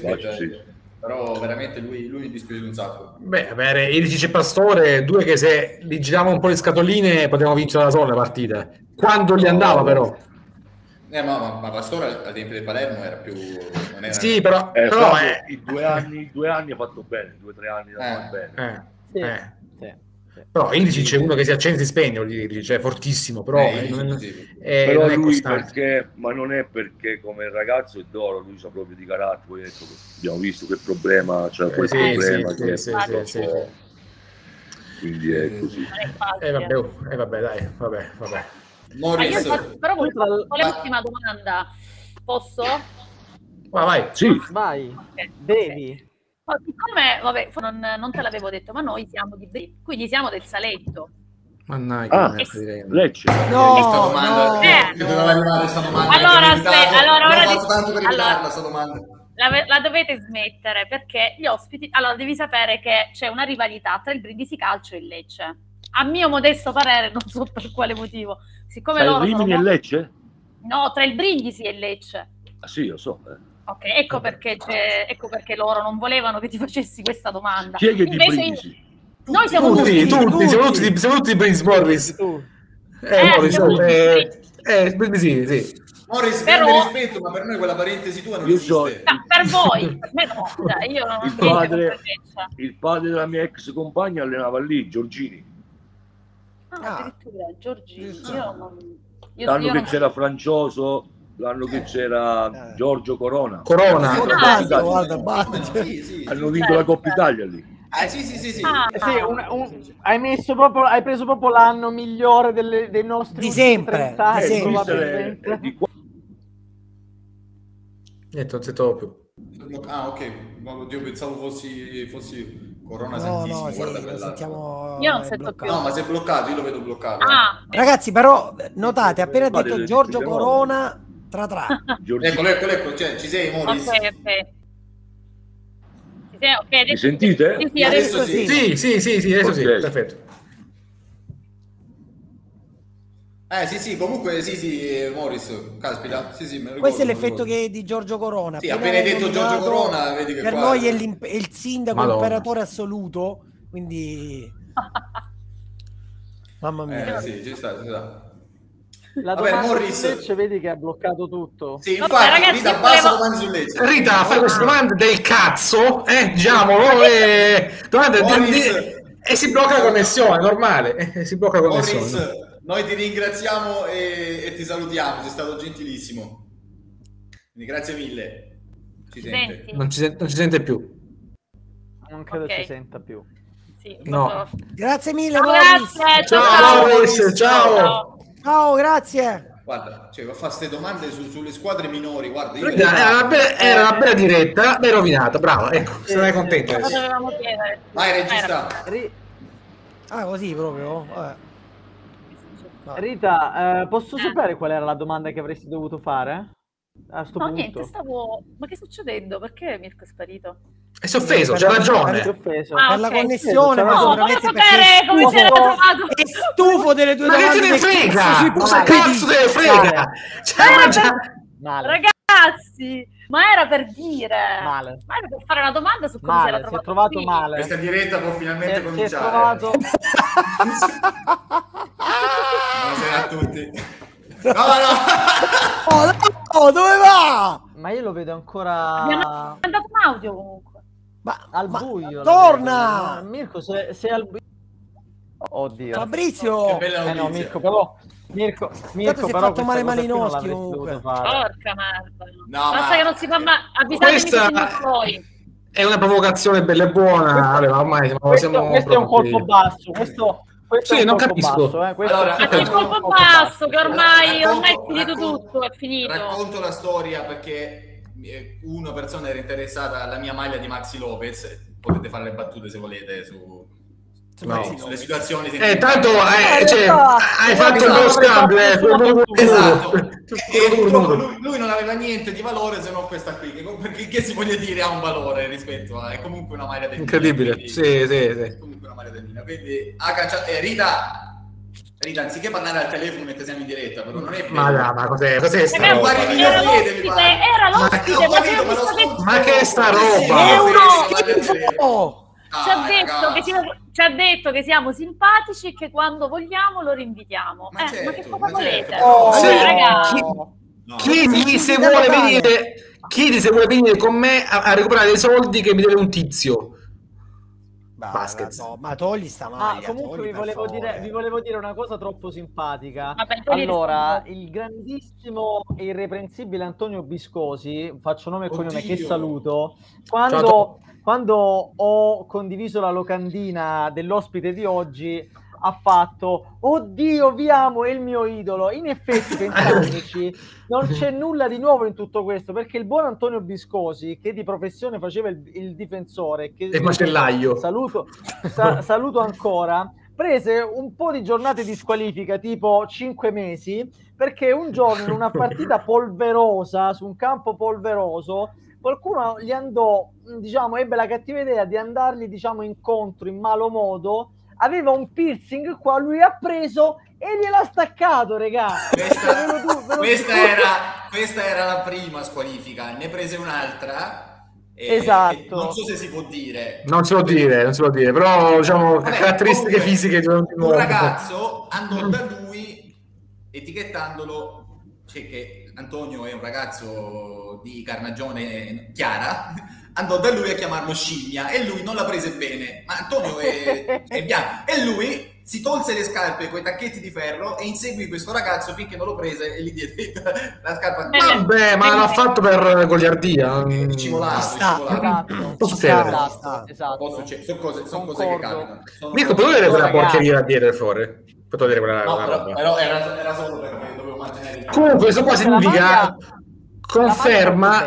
Basio, sì. Però veramente lui mi dispiace un sacco. Beh, avere Ilicic e Pastore, due che se li giravamo un po' le scatoline potevamo vincere da sola la partita. Quando gli andava però. Ma Pastore al tempo del Palermo era più... Non era... Sì, però... I due anni ha fatto bene, 2 o 3 anni ha fatto bene. Però Ilicic c'è uno che si accende e si spegne, vuol dire, cioè, fortissimo, però... però non è lui perché, ma non è perché come ragazzo è d'oro, lui sa proprio di carattere, ecco, abbiamo visto che problema, cioè quel problema che... Quindi è così. Vabbè. Morris. Però l'ultima domanda, posso? Vai. Sì. Vai. Okay. Devi. Ma siccome, vabbè, non te l'avevo detto, ma noi siamo di, quindi siamo del Saletto. Mannaggia, Lecce. Allora, la dovete smettere perché gli ospiti, allora devi sapere che c'è una rivalità tra il Brindisi Calcio e il Lecce. A mio modesto parere, non so per quale motivo. Siccome loro Rimini e Lecce? No, tra il Brindisi e il Lecce. Ah sì, lo so. Ok, ecco perché loro non volevano che ti facessi questa domanda. Chi è che invece di Brindisi? Noi siamo tutti di Brindisi, Morris. Brindisi, sì. Morris, però... per rispetto, ma per noi quella parentesi tua non esiste. Per voi, per me no. Dai, io non il padre della mia ex compagna allenava lì, Giorgini. Addirittura Giorgio, l'anno che c'era Francioso, l'anno che c'era Giorgio Corona, hanno vinto la Coppa Italia lì. Hai preso proprio l'anno migliore dei nostri di sempre, 30 anni, probabilmente. Non si trova più. Ah, ok, oddio, pensavo fossi... Corona, no, guarda, sì, sentiamo... Io non sento più. No, ma sei bloccato, io lo vedo bloccato. Ragazzi, però notate, appena detto Giorgio Corona, tra. Ecco, cioè, ci sei, Morris? Ok. Mi sentite? Sì, adesso sì, adesso sì, perfetto. Sì, comunque sì, Morris, caspita, me lo ricordo, questo è l'effetto di Giorgio Corona. Sì, appena hai detto Giorgio Corona, vedi che per noi è il sindaco, l'imperatore assoluto, quindi... Mamma mia. Sì, ci sta. La domanda su Lecce, vedi che ha bloccato tutto. Sì, infatti, ragazzi, Rita, basta domande su Lecce. Rita, fai queste domande del cazzo, diciamolo, domande e si blocca la connessione, normale, si blocca la connessione. Noi ti ringraziamo e ti salutiamo, sei stato gentilissimo. Quindi grazie mille. Ci sente. Non ci sente più. Non credo ci senta più. Sì, no. Grazie mille, Morris. Ciao, grazie. Guarda, cioè, fa queste domande sulle squadre minori, guarda. Io era una bella diretta, l'hai rovinata, brava, ecco, sarai contento. Vai, regista. Ah, così proprio? Vabbè. Rita, posso sapere qual era la domanda che avresti dovuto fare? A sto punto. Niente, stavo... Ma che succedendo? Perché Mirko è sparito? E si è offeso, c'ha ragione. Ah, per okay, la connessione, ma no, voglio sapere come si era trovato. È stufo delle tue domande. Ma che te ne frega? Cosa cazzo te ne frega? Ragazzi, ma era per dire. Male. Ma era per fare una domanda su come si era trovato. Si è trovato male. Questa diretta può finalmente cominciare. Buonasera a tutti. No, no. Oh, dove va? Ma io lo vedo ancora. Mi hanno mandato un audio comunque. Ma al buio. Torna! Mirko, sei al buio. Oddio. Fabrizio! No, Mirko, però. Mirko si è fatto male i nostri. Porca merda. No, basta che non si fa mai. Avvisatemi se poi. È una provocazione bella e buona. Ormai siamo. Questo è un colpo basso. Questo sì, non capisco. Basso, allora, ma che colpo basso, che ormai è finito tutto, è finito. Racconto la storia perché una persona era interessata alla mia maglia di Maxi Lopez. Potete fare le battute se volete sulle situazioni. Tanto cioè, hai fatto lo scambio. Esatto. Lui non aveva niente di valore se non questa qui, che si voglio dire ha un valore rispetto a... È comunque una maglia del incredibile, quindi, sì. Comunque una maglia del Milan. Quindi ha cacciato... Rita, anziché parlare al telefono mentre siamo in diretta, però non è più... Ma cos'è? Cos'è sta roba? Era l'ospite, ma che è sta roba? È uno schifo! Ci ha detto che siamo simpatici e che quando vogliamo lo rinvitiamo. Ma che cosa volete? Chiedi se vuole venire con me a recuperare dei soldi che mi deve un tizio. Ma togli sta maglia. Comunque vi volevo dire una cosa troppo simpatica. Allora, il grandissimo e irreprensibile Antonio Biscosi, faccio nome e cognome, che saluto, quando ho condiviso la locandina dell'ospite di oggi ha fatto: oddio, vi amo, è il mio idolo. In effetti, pensandoci, non c'è nulla di nuovo in tutto questo, perché il buon Antonio Biscosi, che di professione faceva il difensore, che e macellaio, saluto ancora, prese un po' di giornate di squalifica, tipo 5 mesi, perché un giorno in una partita polverosa, su un campo polveroso, qualcuno gli andò, diciamo, ebbe la cattiva idea di andargli, diciamo, incontro in malo modo. Aveva un piercing qua, lui ha preso e gliel'ha staccato, regà. Questa era la prima squalifica, ne prese un'altra. Esatto. Non so se si può dire. Non si può dire, però diciamo caratteristiche fisiche di un ragazzo andò da lui etichettandolo, cioè che Antonio è un ragazzo di carnagione chiara, andò da lui a chiamarlo scimmia e lui non la prese bene, ma Antonio è bianco e lui si tolse le scarpe con i tacchetti di ferro e inseguì questo ragazzo finché non lo prese e gli diede la scarpa. Vabbè, ma l'ha fatto per goliardia. Esatto. Sono cose che capitano. Mirko, puoi vedere quella porcheria dietro fuori? Però era solo perché dovevo mantenere. Comunque questo qua significa conferma.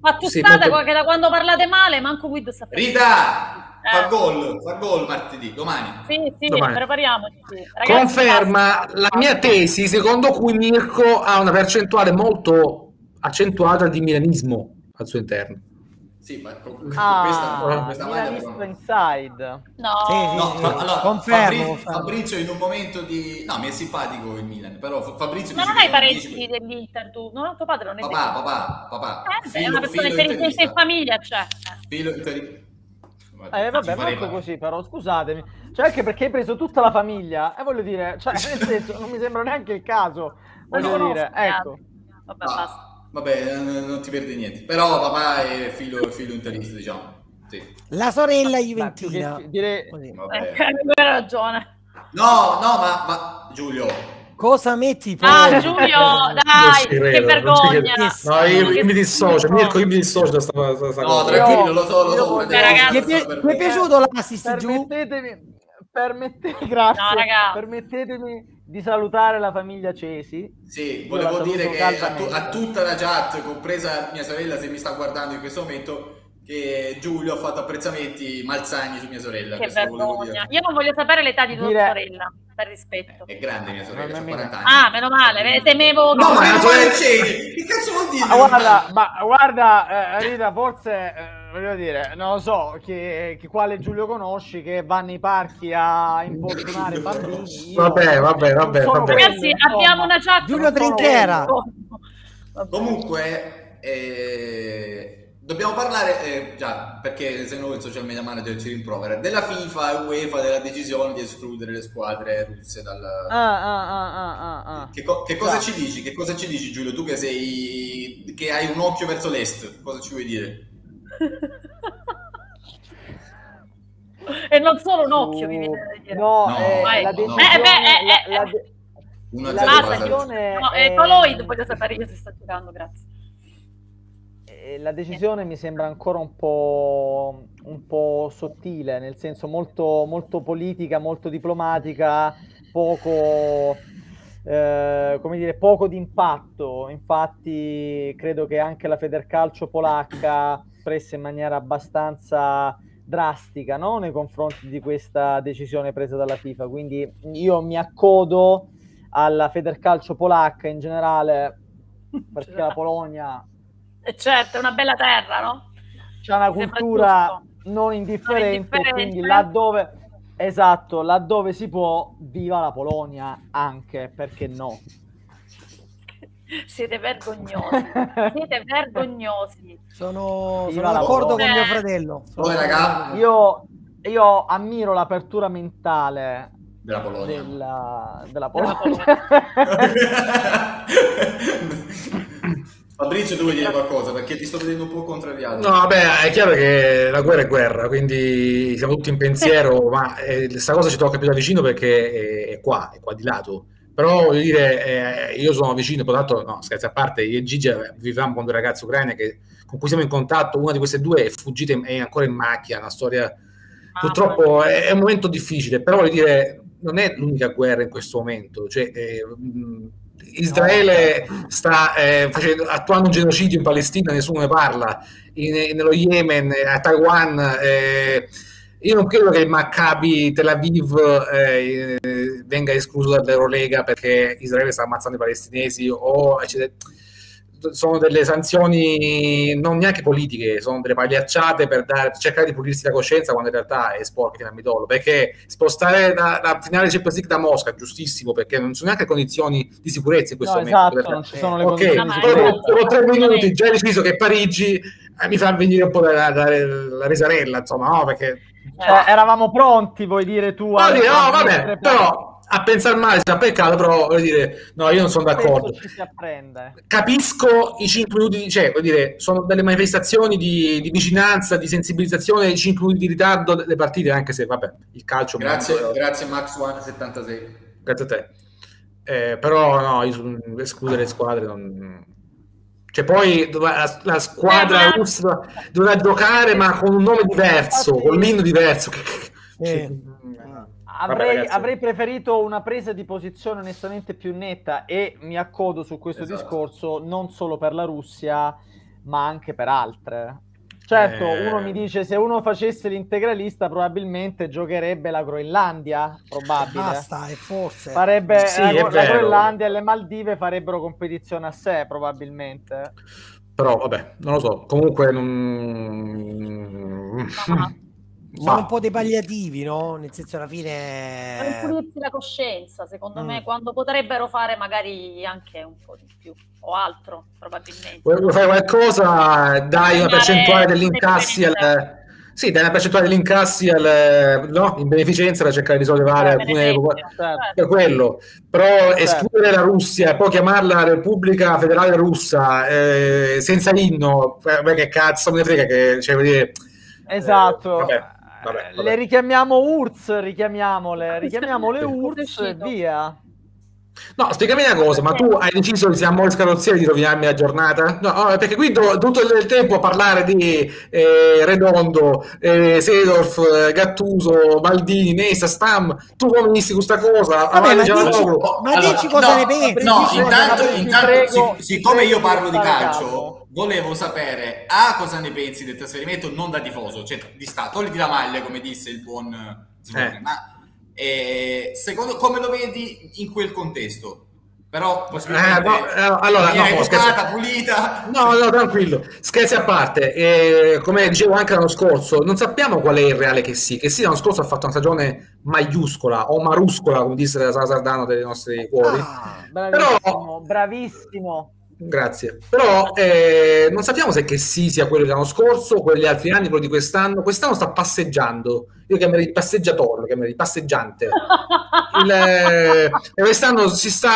Ma tu state che da quando parlate male manco Guido sa. Rita fa gol martedì, domani. Sì, domani. Prepariamoci. Ragazzi, conferma la mia tesi secondo cui Mirko ha una percentuale molto accentuata di milanismo al suo interno. Sì, ma questa maglia inside. No, confermo. Fabrizio in un momento di... No, mi è simpatico il Milan, però Fabrizio... Ma non hai parenti dell'Inter, tu? No, tuo padre non è... Papà. È una persona interessante in famiglia, cioè. Vabbè, ma anche così, però, scusatemi. Cioè, anche perché hai preso tutta la famiglia, voglio dire, cioè, nel senso, non mi sembra neanche il caso. Voglio dire, ecco. Vabbè, basta. Vabbè, non ti perdi niente. Però papà è filo interista, diciamo. Sì. La sorella juventina. Hai ragione. No, ma Giulio. Cosa metti? Giulio, dai, che vergogna. No, io mi dissocio. Mirko, io mi dissocio da questa cosa. No, tranquillo, lo so. Ragazzi, mi è piaciuto l'assist, Giulio? Permettetemi di salutare la famiglia Cesi. Sì, volevo dire che a tutta la chat, compresa mia sorella, se mi sta guardando in questo momento, che Giulio ha fatto apprezzamenti malsagni su mia sorella. Che vergogna. Io non voglio sapere l'età di tua sorella, per rispetto. È grande mia sorella, ha 40 anni. Ah, meno male, temevo... No, ma mia sorella c'è! Che cazzo vuol dire? Guarda, Rita, forse... voglio dire, non lo so che quale Giulio conosci che vanno ai parchi a importunare bambini. Vabbè. Ragazzi, abbiamo una chat. Giulio Trinchera. Comunque, dobbiamo parlare, già, perché se no il social media manager ci rimprovera, della FIFA e UEFA, della decisione di escludere le squadre russe dal... Che cosa ci dici? Che cosa ci dici, Giulio? Tu che hai un occhio verso l'est, cosa ci vuoi dire? E non solo un occhio, mi viene da dire. No, voglio sapere io se sta giocando, grazie. La decisione mi sembra ancora un po' sottile, nel senso molto politica, molto diplomatica, poco... come dire, poco di impatto. Infatti credo che anche la Federcalcio polacca espresse in maniera abbastanza drastica, no? Nei confronti di questa decisione presa dalla FIFA, quindi io mi accodo alla Federcalcio polacca in generale, perché la Polonia certo è una bella terra, no? C'è una cultura non indifferente, quindi laddove... Esatto, laddove si può, viva la Polonia anche, perché no? Siete vergognosi, siete vergognosi. Sono d'accordo con mio fratello. Io ammiro l'apertura mentale della Polonia. Fabrizio, tu vuoi dire qualcosa? Perché ti sto vedendo un po' contrariato. No, vabbè, è chiaro che la guerra è guerra, quindi siamo tutti in pensiero, ma questa cosa ci tocca più da vicino perché è qua di lato. Però voglio dire, io sono vicino, poi tanto, no, scherzi a parte, io e Gigi viviamo con due ragazzi ucraini con cui siamo in contatto, una di queste due è fuggita e è ancora in macchina, una storia... Purtroppo è un momento difficile, però voglio dire, non è l'unica guerra in questo momento, cioè... Israele sta attuando un genocidio in Palestina, nessuno ne parla, nello Yemen, a Taiwan. Io non credo che il Maccabi Tel Aviv venga escluso dall'Eurolega perché Israele sta ammazzando i palestinesi, sono delle sanzioni non neanche politiche, sono delle pagliacciate per cercare di pulirsi la coscienza quando in realtà è sporco fino a midollo, perché spostare la finale Champions League da Mosca, giustissimo, perché non sono neanche condizioni di sicurezza in questo momento. Esatto, non ci sono le condizioni. Dopo 3 minuti già deciso che Parigi mi fa venire un po' la risarella, insomma, no? Perché eravamo pronti, vuoi dire tu? No, vabbè, però... a pensare male si apre il caldo, però voglio dire, no, io non sono d'accordo. Capisco i 5 minuti, cioè voglio dire, sono delle manifestazioni di vicinanza, di sensibilizzazione, i 5 minuti di ritardo delle partite, anche se vabbè, il calcio. Grazie Max One 76. Grazie a te. Però no, escludere le squadre non... Cioè poi la squadra russa dovrà giocare ma con un nome diverso, con l'inno diverso. Avrei preferito una presa di posizione onestamente più netta e mi accodo su questo discorso non solo per la Russia ma anche per altre. Certo, uno mi dice, se uno facesse l'integralista probabilmente giocherebbe la Groenlandia, probabile. Basta, e forse. Farebbe la Groenlandia e le Maldive farebbero competizione a sé, probabilmente. Però vabbè, non lo so, comunque non... Sono un po' dei palliativi, no? Nel senso, alla fine... Per pulirsi la coscienza, secondo me, quando potrebbero fare magari anche un po' di più, o altro, probabilmente. Vuoi fare qualcosa? Dai una percentuale degli incassi al... Sì, dai una percentuale degli incassi al... no? In beneficenza, per cercare di sollevare alcune... Per quello. Però escludere la Russia, poi chiamarla Repubblica Federale Russa, senza inno, beh, che cazzo me ne frega che... Cioè, vuol dire... Esatto. Vabbè. Le richiamiamo URSS, richiamiamo le URSS e via. No, spiegami una cosa, ma tu hai deciso che siamo il carrozziere di rovinarmi la giornata? No, perché qui tutto il tempo a parlare di Redondo, Sedorf, Gattuso, Baldini, Nesta, Stam, tu come inizi questa cosa? Vabbè, ma dici cosa ne pensi? No, intanto siccome io parlo di calcio, volevo sapere cosa ne pensi del trasferimento non da tifoso, cioè di stato, togliti la maglia come disse il buon Zone, ma... E secondo come lo vedi in quel contesto? Però no, tranquillo, scherzi a parte, come dicevo anche l'anno scorso, non sappiamo qual è il Reale che sì l'anno scorso ha fatto una stagione maiuscola o maruscola, come disse la Sala Sardano dei nostri cuori. Bravissimo, però, bravissimo. Grazie, però non sappiamo se che sì sia quello dell'anno scorso, quello degli altri anni, quello di quest'anno. Quest'anno sta passeggiando, io chiamerei il passeggiatore, lo chiamerei il passeggiante. Quest'anno si sta,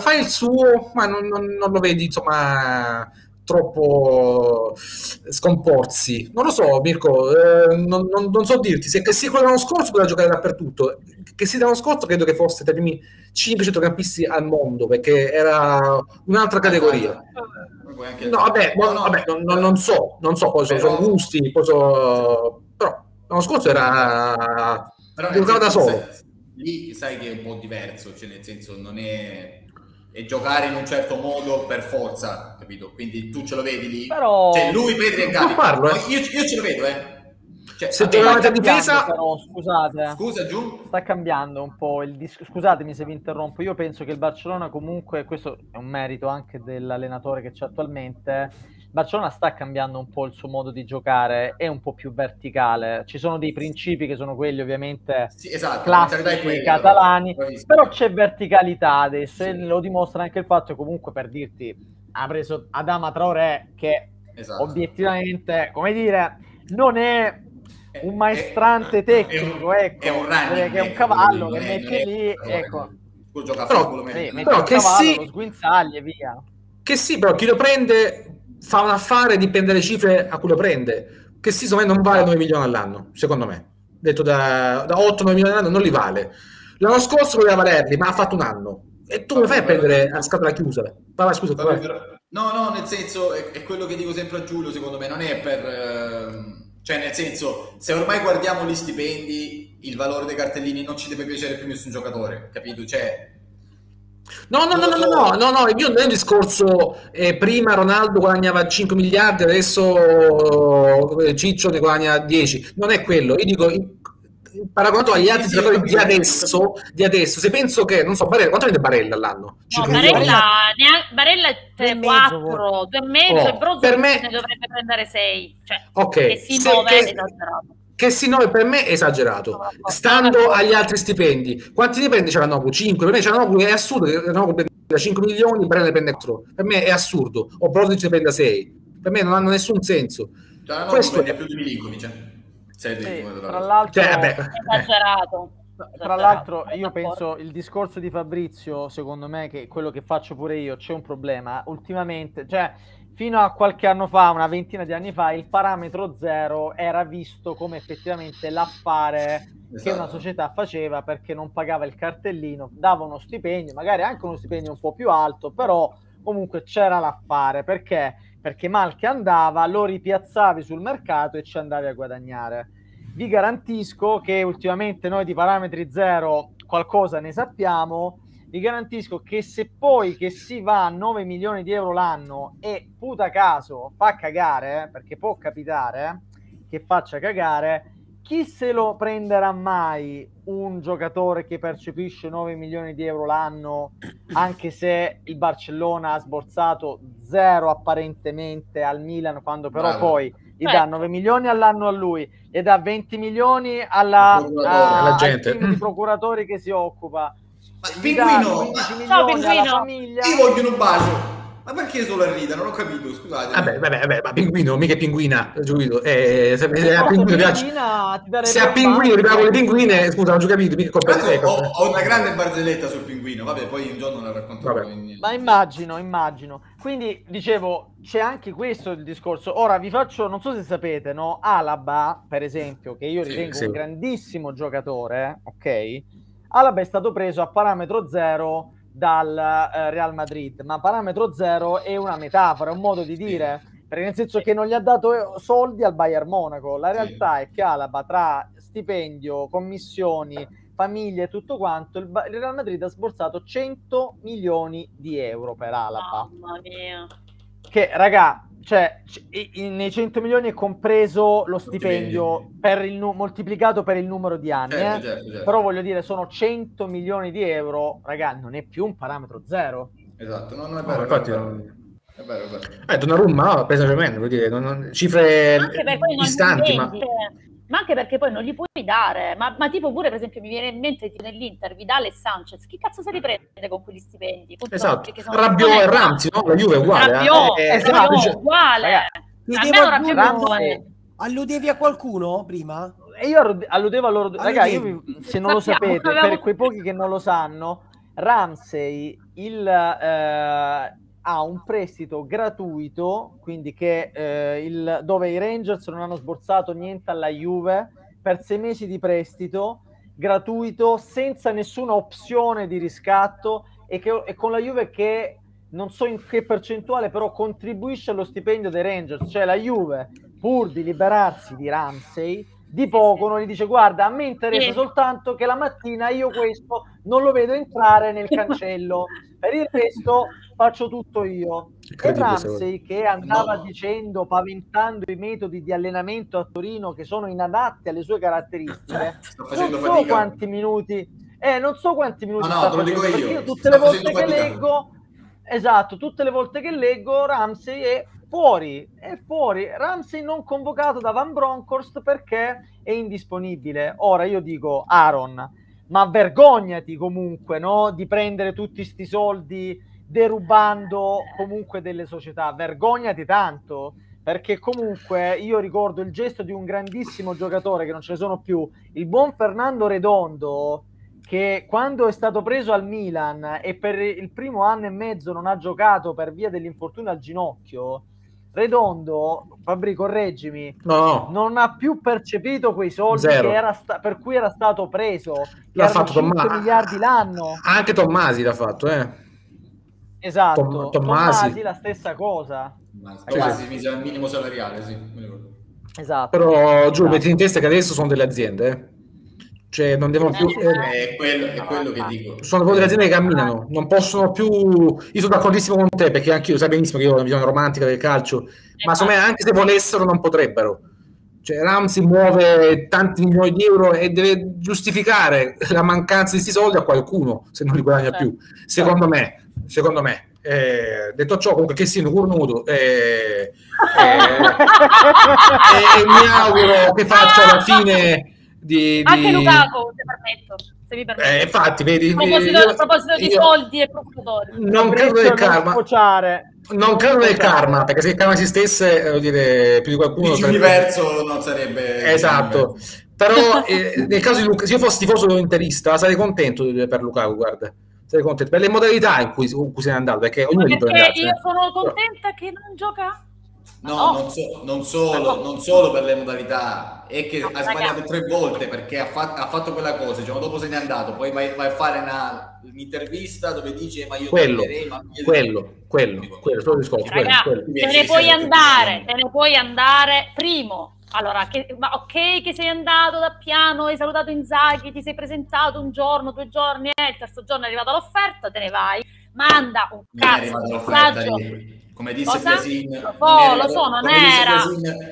fa il suo, ma non lo vedi insomma troppo scomporsi. Non lo so, Mirko, non so dirti se che sì quello dell'anno scorso poteva giocare dappertutto. Che sì dell'anno scorso credo che fosse tra i primi 5 centrocampisti al mondo, perché era un'altra categoria. No, vabbè, non so, poi sono gusti, poi sono... però l'anno scorso era giocava da solo. Lì sai che è un po' diverso, cioè nel senso non è... e giocare in un certo modo per forza, capito? Quindi tu ce lo vedi lì, però... cioè lui, Pedro e Gavi, io ce lo vedo, cioè, se giocavate a difesa però, scusa Giù, sta cambiando un po' il disco, scusatemi se vi interrompo. Io penso che il Barcellona, comunque questo è un merito anche dell'allenatore che c'è attualmente, il Barcellona sta cambiando un po' il suo modo di giocare, è un po' più verticale, ci sono dei principi che sono quelli ovviamente sì, esatto, classici dei catalani, però c'è verticalità adesso, sì. E lo dimostra anche il fatto che comunque, per dirti, ha preso Adama Traoré che esatto, obiettivamente, come dire, non è un maestrante tecnico, ecco, che è un cavallo che mette lì, ecco, però che sì, lo sguinzagli e via. Che sì, però chi lo prende fa un affare, dipende dalle cifre a cui lo prende. Che sì, secondo me non vale 9 milioni all'anno, secondo me. Detto da 8-9 milioni all'anno non li vale. L'anno scorso voleva valerli, ma ha fatto un anno. E tu lo fai prendere a scatola chiusa. Parla, scusa. No, nel senso, è quello che dico sempre a Giulio, secondo me, non è per... Cioè, nel senso, se ormai guardiamo gli stipendi, il valore dei cartellini non ci deve piacere più nessun giocatore, capito? Cioè... No, io nel discorso prima Ronaldo guadagnava 5 miliardi, adesso Ciccio ne guadagna 10, non è quello, io dico paragonato agli altri giocatori di adesso, se penso che, non so, Barella, quanto vende Barella all'anno? No, Barella 3-4, 2,5, e Brozo per me ne dovrebbe prendere 6, cioè okay, che si muove è esagerato. Che sì, 9 per me è esagerato, stando agli altri stipendi. Quanti stipendi c'era Nobu? 5, per me c'era Nobu, è assurdo che Nobu prenda 5 milioni, Barella ne prende 4, per me è assurdo, o Brozovic ne prenda 6, per me non hanno nessun senso. Cioè, no, questo è più di Milinkovic, tra l'altro, cioè, esagerato. Tra l'altro io penso il discorso di Fabrizio, secondo me, che quello che faccio pure io, c'è un problema ultimamente, cioè fino a qualche anno fa, una ventina di anni fa, il parametro zero era visto come effettivamente l'affare esatto, che una società faceva, perché non pagava il cartellino, dava uno stipendio, magari anche uno stipendio un po' più alto, però comunque c'era l'affare, perché mal che andava lo ripiazzavi sul mercato e ci andavi a guadagnare. Vi garantisco che ultimamente noi di parametri zero qualcosa ne sappiamo. Vi garantisco che se poi che si va a 9 milioni di euro l'anno e puta caso fa cagare, perché può capitare che faccia cagare, chi se lo prenderà mai un giocatore che percepisce 9 milioni di euro l'anno, anche se il Barcellona ha sborsato zero apparentemente al Milan, quando però poi gli dà 9 milioni all'anno a lui e dà 20 milioni alla gente, al team di procuratori che si occupa. Ma Pinguino, ti vogliono un bacio. Ma perché solo a Rita? Non ho capito, scusate. Vabbè, ma Pinguino, mica Pinguina, Giulio. Se a Pinguino arriva con le pinguine, scusa, non ho capito. Ho una grande barzelletta sul Pinguino, vabbè, poi un giorno la racconterò. Ma immagino. Quindi, dicevo, c'è anche questo il discorso. Ora, vi faccio, non so se sapete, no? Alaba, per esempio, che io ritengo un grandissimo giocatore, ok? Alaba è stato preso a parametro zero dal Real Madrid, ma parametro zero è una metafora, è un modo di dire, perché nel senso che non gli ha dato soldi al Bayern Monaco. La realtà è che Alaba, tra stipendio, commissioni, famiglie e tutto quanto, il Real Madrid ha sborsato 100 milioni di euro per Alaba. Mamma mia. Che, raga, cioè, nei 100 milioni è compreso lo stipendio per il moltiplicato per il numero di anni, certo. Però voglio dire, sono 100 milioni di euro, raga, non è più un parametro zero. Esatto, non è vero. No, infatti, è vero. Donnarumma pesa tremendo, vuol dire, cifre distanti, ma anche perché poi non gli puoi dare, ma tipo pure, per esempio, mi viene in mente tipo nell'Inter Vidal e Sanchez, chi cazzo se li prende con quegli stipendi? Punto, esatto, Rabiot e Ramsey, no? La Juve è uguale. Rabiot, esatto, uguale. Alludevi a qualcuno prima? E io alludevo a loro due. Ragazzi, se non lo sapete, per quei pochi che non lo sanno, Ramsey ha un prestito gratuito, quindi che dove i Rangers non hanno sborsato niente alla Juve, per 6 mesi di prestito gratuito senza nessuna opzione di riscatto, e con la Juve che non so in che percentuale però contribuisce allo stipendio dei Rangers, cioè la Juve, pur di liberarsi di Ramsey di poco, non gli dice: guarda, a me interessa soltanto che la mattina io questo non lo vedo entrare nel cancello, per il resto faccio tutto io. E Ramsey, che andava dicendo, paventando i metodi di allenamento a Torino che sono inadatti alle sue caratteristiche, non so quanti minuti sta te lo dico io. Perché io tutte le volte che leggo, esatto, tutte le volte che leggo Ramsey è fuori, Ramsey non convocato da Van Bronckhorst perché è indisponibile. Ora io dico, Aaron, ma vergognati comunque, no, di prendere tutti sti soldi derubando comunque delle società, vergognati tanto, perché comunque io ricordo il gesto di un grandissimo giocatore che non ce ne sono più, il buon Fernando Redondo, che quando è stato preso al Milan e per il primo anno e mezzo non ha giocato per via dell'infortunio al ginocchio. Redondo, Fabri, correggimi, no, non ha più percepito quei soldi per cui era stato preso. L'ha fatto 5 miliardi l'anno. Anche Tommasi l'ha fatto, esatto. Tommasi la stessa cosa. Tommasi mise al minimo salariale, sì. Esatto. Però giuro, metti in testa che adesso sono delle aziende, cioè non devono più è quello che dico, sono delle aziende che camminano, non possono più. Io sono d'accordissimo con te, perché anche io, sai benissimo che io ho una visione romantica del calcio, ma secondo me anche se volessero non potrebbero, cioè Ramsey muove tanti milioni di euro e deve giustificare la mancanza di questi soldi a qualcuno, se non li guadagna più, secondo me. Detto ciò, comunque, che sia un cornuto, e mi auguro che faccia la fine di anche Lukaku, se mi permetto. Infatti, vedi, a proposito di soldi e procuratori, non credo del karma, perché se il karma esistesse, voglio dire, più di qualcuno l'universo non sarebbe, esatto, però nel caso di Lukaku, se io fossi tifoso interista sarei contento per Lukaku, guarda, sarei contento per le modalità in cui se n'è andato, perché ognuno è andato, io sono contenta però... che non gioca. No. Non solo per le modalità, è che ha sbagliato 3 volte, perché ha fatto quella cosa, il giorno dopo se n'è andato, poi vai a fare un'intervista dove dice: ma io te ne puoi andare primo. Allora, che sei andato da piano, hai salutato Inzaghi, ti sei presentato un giorno, 2 giorni, il terzo giorno è arrivata l'offerta, te ne vai, manda un cazzo di messaggio. Come disse Casin,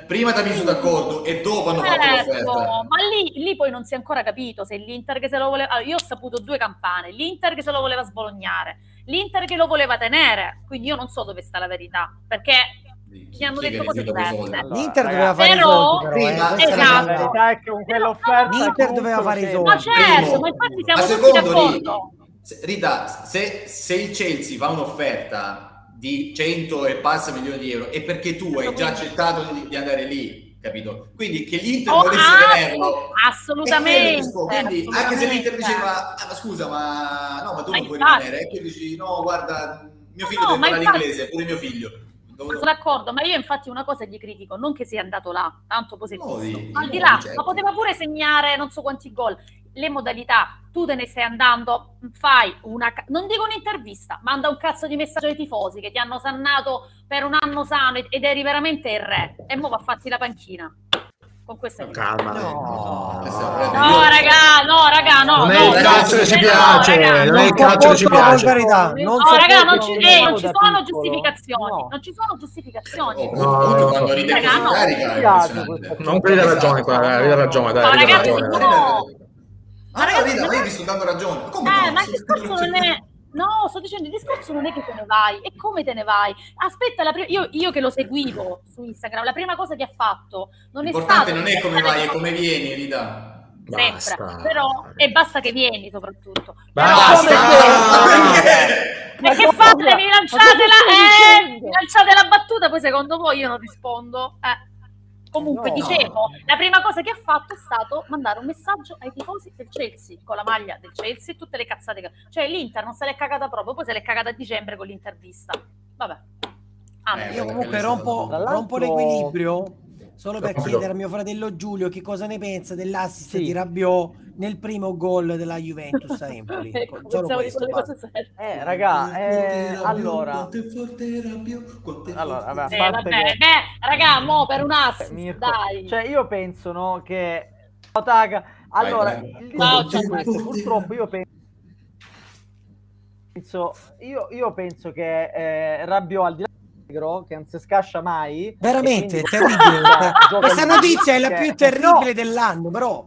prima ti avviso d'accordo e dopo hanno fatto l'offerta. Ma lì poi non si è ancora capito se l'Inter che se lo voleva... Allora, io ho saputo 2 campane, l'Inter che se lo voleva sbolognare, l'Inter che lo voleva tenere, quindi io non so dove sta la verità, perché mi hanno detto cose diverse. L'Inter doveva fare i soldi. Ma certo, ma infatti siamo tutti d'accordo. Rita, se il Chelsea fa un'offerta di 100 e passa milioni di euro è perché tu hai già accettato di andare lì, capito? Quindi che l'Inter volesse tenerlo, assolutamente, quindi anche se l'Inter diceva: ah, ma scusa, ma tu non puoi rimanere, e tu dici: no, guarda, mio figlio deve parlare inglese, pure mio figlio. Sono d'accordo, ma io infatti una cosa gli critico, non che sia andato là, tanto positivo, al di là, ma poteva pure segnare non so quanti gol. le modalità. Tu te ne stai andando, fai una, non dico un'intervista, manda un cazzo di messaggio ai tifosi che ti hanno sannato per un anno sano ed eri veramente il re, e mo va a farti la panchina. Con questa calma. No, raga, no, raga, no. Non è il calcio che ci piace, non è il calcio che ci piace. No, raga, non ci sono giustificazioni, non ci sono giustificazioni. Non credi ragione qua, ragione, dai. Ma ragazzi, io vi sto dando ragione. Come ma il discorso non è... No, sto dicendo, il discorso non è che te ne vai, è come te ne vai. Aspetta, la prima... io che lo seguivo su Instagram, la prima cosa che ha fatto non è stato... L'importante non è come vai, è come vieni, Rita. Basta. Sempre, però, e basta che vieni soprattutto. Basta! Ma che fate? Vi lanciate la battuta, poi secondo voi io non rispondo. Comunque, no, dicevo, la prima cosa che ha fatto è stato mandare un messaggio ai tifosi del Chelsea, con la maglia del Chelsea e tutte le cazzate che... Cioè, l'Inter non se l'è cagata proprio, poi se l'è cagata a dicembre con l'intervista. Vabbè. Io comunque rompo l'equilibrio solo per chiedere a mio fratello Giulio che cosa ne pensa dell'assist di Rabiot nel primo gol della Juventus a Empoli. Solo questo, raga, allora vabbè, raga, mo per un assist, dai. Cioè io penso, no, che allora purtroppo io penso che Rabiot, al di là che non si scascia mai, veramente terribile. Questa notizia è la più terribile dell'anno, però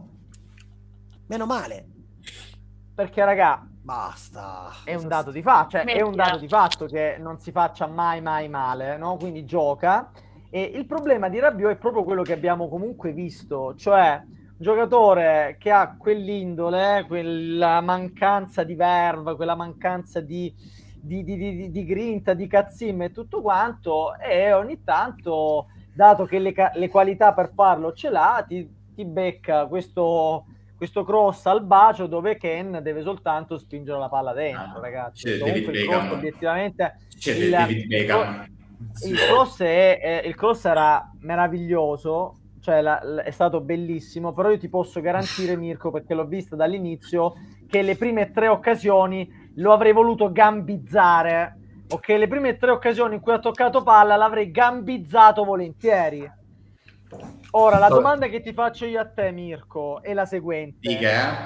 meno male, perché raga, basta, è un dato di fatto, cioè, è un dato di fatto che non si faccia mai male, no? Quindi gioca, e il problema di Rabiot è proprio quello che abbiamo comunque visto, cioè un giocatore che ha quell'indole, quella mancanza di verve, quella mancanza di grinta, di cazzime e tutto quanto, e ogni tanto, dato che le qualità per farlo ce l'ha, ti becca questo cross al bacio dove Ken deve soltanto spingere la palla dentro, ragazzi. Comunque il cross, obiettivamente, il cross era meraviglioso, cioè è stato bellissimo, però io ti posso garantire, Mirko, perché l'ho vista dall'inizio, che le prime tre occasioni lo avrei voluto gambizzare, ok? Le prime tre occasioni in cui ha toccato palla l'avrei gambizzato volentieri. Ora, la domanda che ti faccio io a te, Mirko, è la seguente.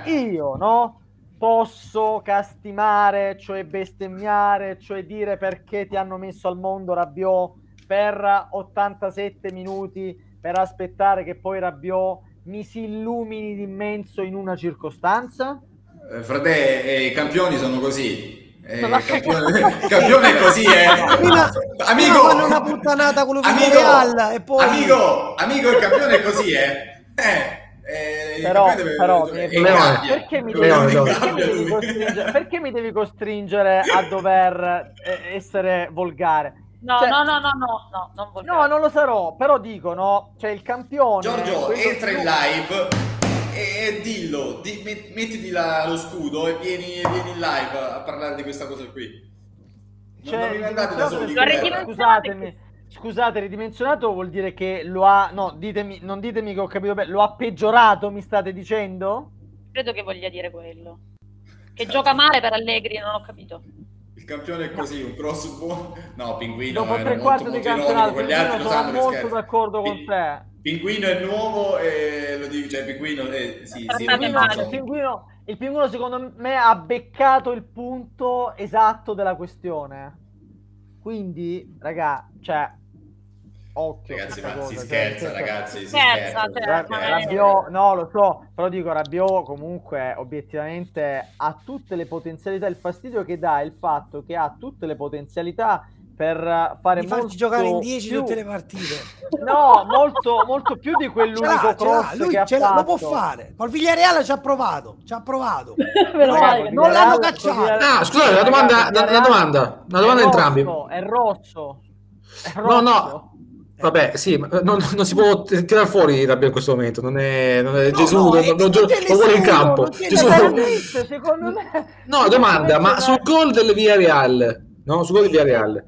Io, no, posso castimare, cioè bestemmiare, cioè dire perché ti hanno messo al mondo Rabiot per 87 minuti per aspettare che poi Rabiot mi si illumini d'immenso in una circostanza? Frate, i campioni sono così. Campione è così, eh. Amico, fanno una puttanata con Real, e poi amico, il campione è così, eh. Perché mi devi costringere a dover essere volgare? No, cioè, no, non lo sarò, però dico, no, cioè il campione Giorgio entra in live e dillo, mettiti lo scudo e vieni in live a parlare di questa cosa qui. Non vi andate da soli. Scusate, ridimensionato vuol dire che lo ha... No, ditemi, non ditemi che ho capito bene. Lo ha peggiorato, mi state dicendo? Credo che voglia dire quello. Che gioca male per Allegri, non ho capito. Il campione è così, un cross buono. No, Pinguino... Dopo tre quarti di campionato, sono molto d'accordo con te. Pinguino è nuovo e lo dico, cioè Pinguino il Pinguino secondo me ha beccato il punto esatto della questione, quindi raga, cioè occhio, ragazzi, ma si scherza, ragazzi, si scherza. Rabiot, no, lo so, però dico, Rabiot comunque obiettivamente ha tutte le potenzialità, il fastidio che dà è il fatto che ha tutte le potenzialità per fare molto giocare in 10 più... tutte le partite, no, molto più di quell'unico cross che ha fatto. Lo può fare. Col Villarreal ci ha provato. Non l'hanno cacciato. Ah, scusate, una domanda a entrambi. È rosso. No. Vabbè, sì, ma non si può tirare fuori Rabiot in questo momento, non è Gesù, lo vuole in campo. Secondo me. No, domanda, ma sul gol del Villarreal, no, su quello di Villarreal,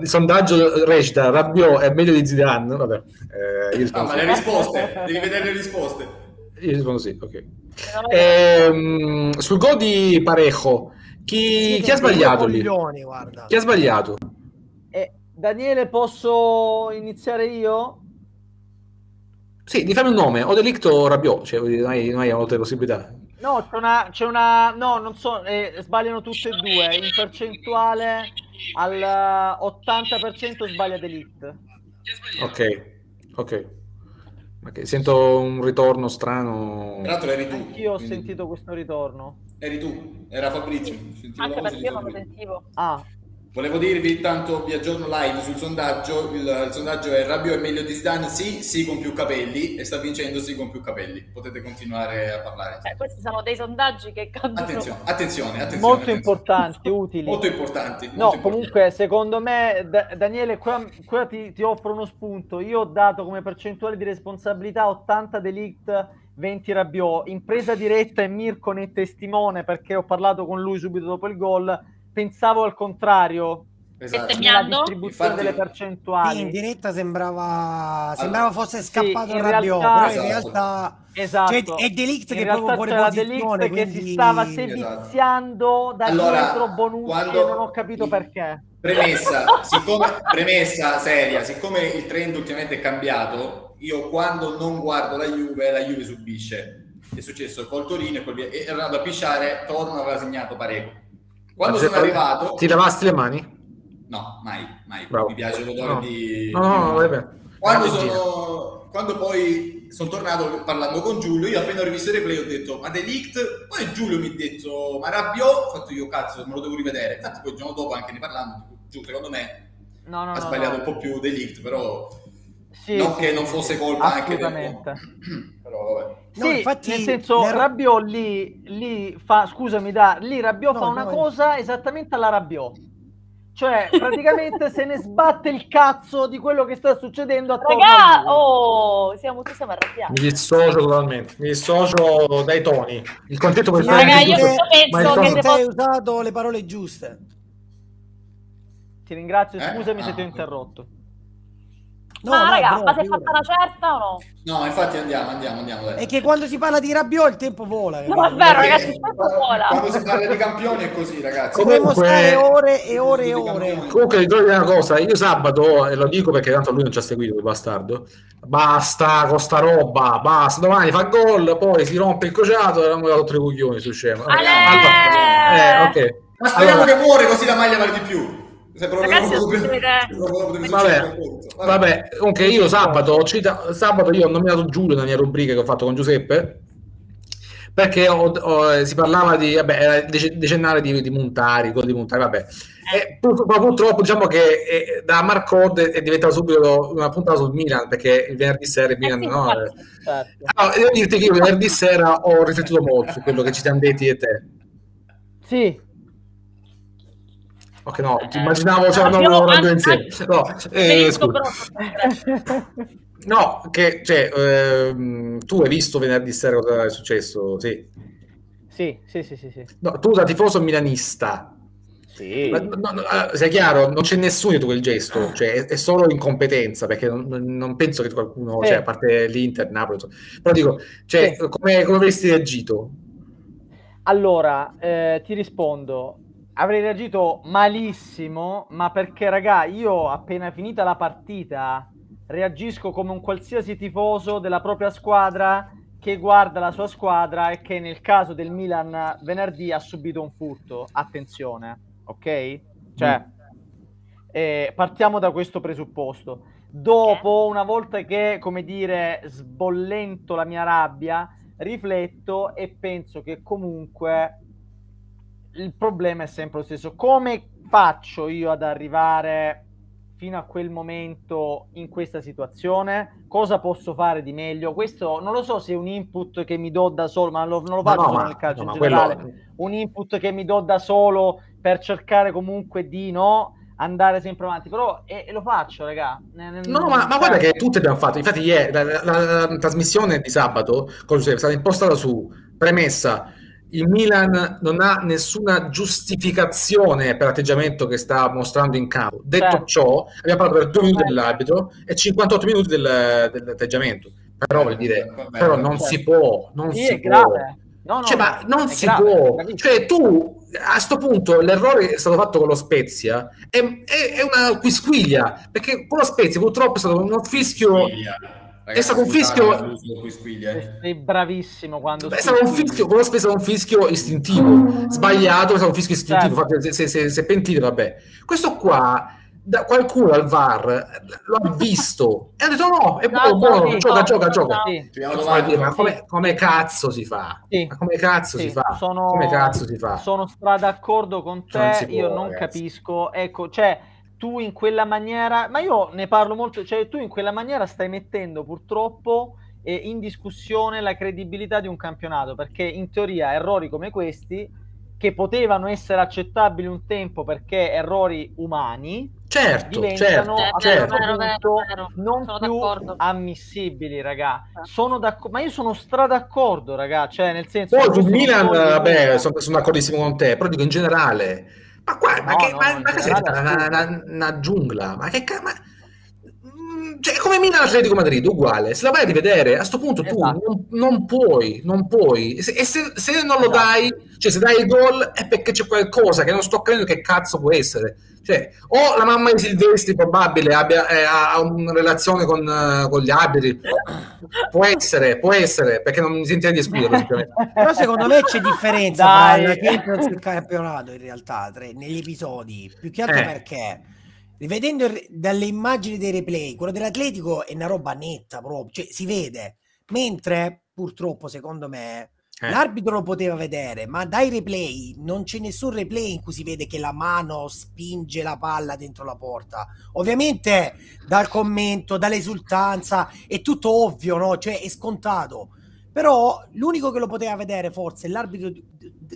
il sondaggio recita Rabiot è meglio di Zidane. Vabbè, ma le risposte, devi vedere le risposte. Io rispondo sì, ok. Sul gol di Parejo, chi ha sbagliato lì? Milioni, guarda. Chi ha sbagliato? Daniele, posso iniziare io? Sì, di fammi un nome, o Delicto o Rabiot, cioè non hai altre possibilità. No, c'è una no, non so, sbagliano tutte e due, in percentuale al 80% sbaglia Delicto. Ok. Okay, sento un ritorno strano. Tra l'altro eri tu. Anch'io ho sentito questo ritorno. Eri tu, era Fabrizio. Sentivo anche perché io non lo sentivo. Ah. Volevo dirvi, intanto vi aggiorno live sul sondaggio. Il sondaggio è: Rabiot è meglio di Zidane? Sì, con più capelli. E sta vincendo sì con più capelli. Potete continuare a parlare. Questi sono dei sondaggi che cambiano. Attenzione. Molto importanti, utili. Molto importanti. No, molto comunque importanti. Secondo me, Daniele, qua ti offro uno spunto. Io ho dato come percentuale di responsabilità 80 Delict, 20 Rabiot. In presa diretta e Mirko ne è testimone, perché ho parlato con lui subito dopo il gol. Pensavo al contrario, esatto. La distribuzione delle percentuali. Sì, in diretta sembrava fosse scappato il Rabiot, però in realtà esatto. Cioè, è Delict che proprio pure la Delict quindi... che si stava seviziando esatto. Da dietro Bonucci e non ho capito perché. Premessa seria, siccome il trend ultimamente è cambiato, io quando non guardo la Juve subisce. È successo col Torino e Ronaldo a pisciare, Torno aveva segnato parecchio. Quando sono arrivato... Ti lavasti le mani? No, mai. Bravo. Mi piace l'odore di... No, vabbè. Quando poi sono tornato parlando con Giulio, io appena ho rivisto il replay ho detto, ma Delict? Poi Giulio mi ha detto, ma Rabiot? Ho fatto io, cazzo, me lo devo rivedere. Infatti poi il giorno dopo anche ne parlando, Giulio secondo me ha sbagliato un po' più Delict, però... Sì, non sì, che non fosse colpa anche del però vabbè. No, sì, infatti, nel senso Rabiot lì fa, scusami, lì Rabiot fa una cosa esattamente alla Rabiot, cioè praticamente se ne sbatte il cazzo di quello che sta succedendo attorno. Raga, siamo arrabbiati. Mi dissocio totalmente, dai toni. Il contento per fare raga, io penso che hai usato le parole giuste. Ti ringrazio, scusami se ti ho interrotto. No, ma raga, ma sei fatta una certa o no? No, infatti andiamo. È che quando si parla di Rabiot il tempo vola. No, è vero, ragazzi, il tempo vola. Quando si parla di campioni è così, ragazzi. Potremmo stare ore e ore e ore. Comunque, ricordi una cosa, io sabato, e lo dico perché tanto lui non ci ha seguito, il bastardo, basta con sta roba, basta, domani fa gol, poi si rompe il crociato e non mi ha dato tre coglioni su scemo. Ok. Ma speriamo che muore così la maglia vale di più. Ragazzi, vabbè, comunque io sabato io ho nominato Giulio nella mia rubrica che ho fatto con Giuseppe perché si parlava di decennale di Montari, gol di Montari, vabbè. Ma purtroppo diciamo che da Marco è diventata subito una puntata sul Milan, perché il venerdì sera il Milan Allora, devo dirti che io venerdì sera ho riflettuto molto su quello che ci siamo detti e te. Sì. Ok, no, ti immaginavo c'era un insieme. No, che cioè, tu hai visto venerdì sera cosa è successo? Sì. Sì. No, tu da tifoso milanista. Sì. No, sei chiaro, non c'è nessuno dietro quel gesto, cioè è solo incompetenza, perché non penso che qualcuno, cioè a parte l'Inter, Napoli, però dico, cioè come avresti reagito? Allora, ti rispondo. Avrei reagito malissimo, ma perché, raga, io appena finita la partita reagisco come un qualsiasi tifoso della propria squadra che guarda la sua squadra e che nel caso del Milan venerdì ha subito un furto. Attenzione, ok? Cioè, partiamo da questo presupposto. Dopo, una volta che, come dire, sbollento la mia rabbia, rifletto e penso che comunque... il problema è sempre lo stesso. Come faccio io ad arrivare fino a quel momento in questa situazione? Cosa posso fare di meglio? Questo non lo so se è un input che mi do da solo, ma non lo faccio nel calcio in generale. Quello... un input che mi do da solo per cercare comunque di andare sempre avanti, però lo faccio, raga. Ma guarda che tutti abbiamo fatto. Infatti ieri la trasmissione di sabato con Giuseppe è stata impostata su premessa: il Milan non ha nessuna giustificazione per l'atteggiamento che sta mostrando in campo. Detto ciò, abbiamo parlato per 2 minuti dell'arbitro e 58 minuti dell'atteggiamento. Però vuol dire, però non si può, non si può. Ma non si può. Cioè tu, a sto punto, l'errore è stato fatto con lo Spezia, è una quisquiglia, perché con lo Spezia purtroppo è stato un fischio... Ragazzi, è stato un fischio, sei bravissimo quando è stato un fischio, con la spesa un fischio istintivo sbagliato, è stato un fischio istintivo, certo. se pentite, vabbè, questo qua da qualcuno al VAR lo ha visto e ha detto no, è buono, buono, gioca. Come cazzo si fa? Sono d'accordo con te, io non capisco, ecco, cioè tu in quella maniera, ma io ne parlo molto, cioè tu in quella maniera stai mettendo purtroppo in discussione la credibilità di un campionato, perché in teoria errori come questi, che potevano essere accettabili un tempo perché errori umani, diventano non più ammissibili, raga. Sono d'accordo, ma io sono stradaccordo, raga, cioè nel senso... Poi sul Milan, vabbè, sono d'accordissimo con te, però dico in generale... Ma qua, ma che giungla? Ma che cazzo? Cioè, come Milan Atletico Madrid, uguale. Se la vai a rivedere, a sto punto tu non puoi. E se non lo dai, cioè se dai il gol è perché c'è qualcosa che non sto capendo che cazzo può essere. Cioè, o la mamma di Silvestri probabile abbia ha una relazione con gli arbitri, può essere, perché non mi sentite di escludere. Però secondo me c'è differenza tra la Champions e il campionato in realtà, negli episodi, più che altro perché rivedendo dalle immagini dei replay, quello dell'Atletico è una roba netta proprio, cioè si vede, mentre purtroppo secondo me l'arbitro lo poteva vedere, ma dai replay non c'è nessun replay in cui si vede che la mano spinge la palla dentro la porta. Ovviamente dal commento, dall'esultanza è tutto ovvio, no? Cioè è scontato, però l'unico che lo poteva vedere forse è l'arbitro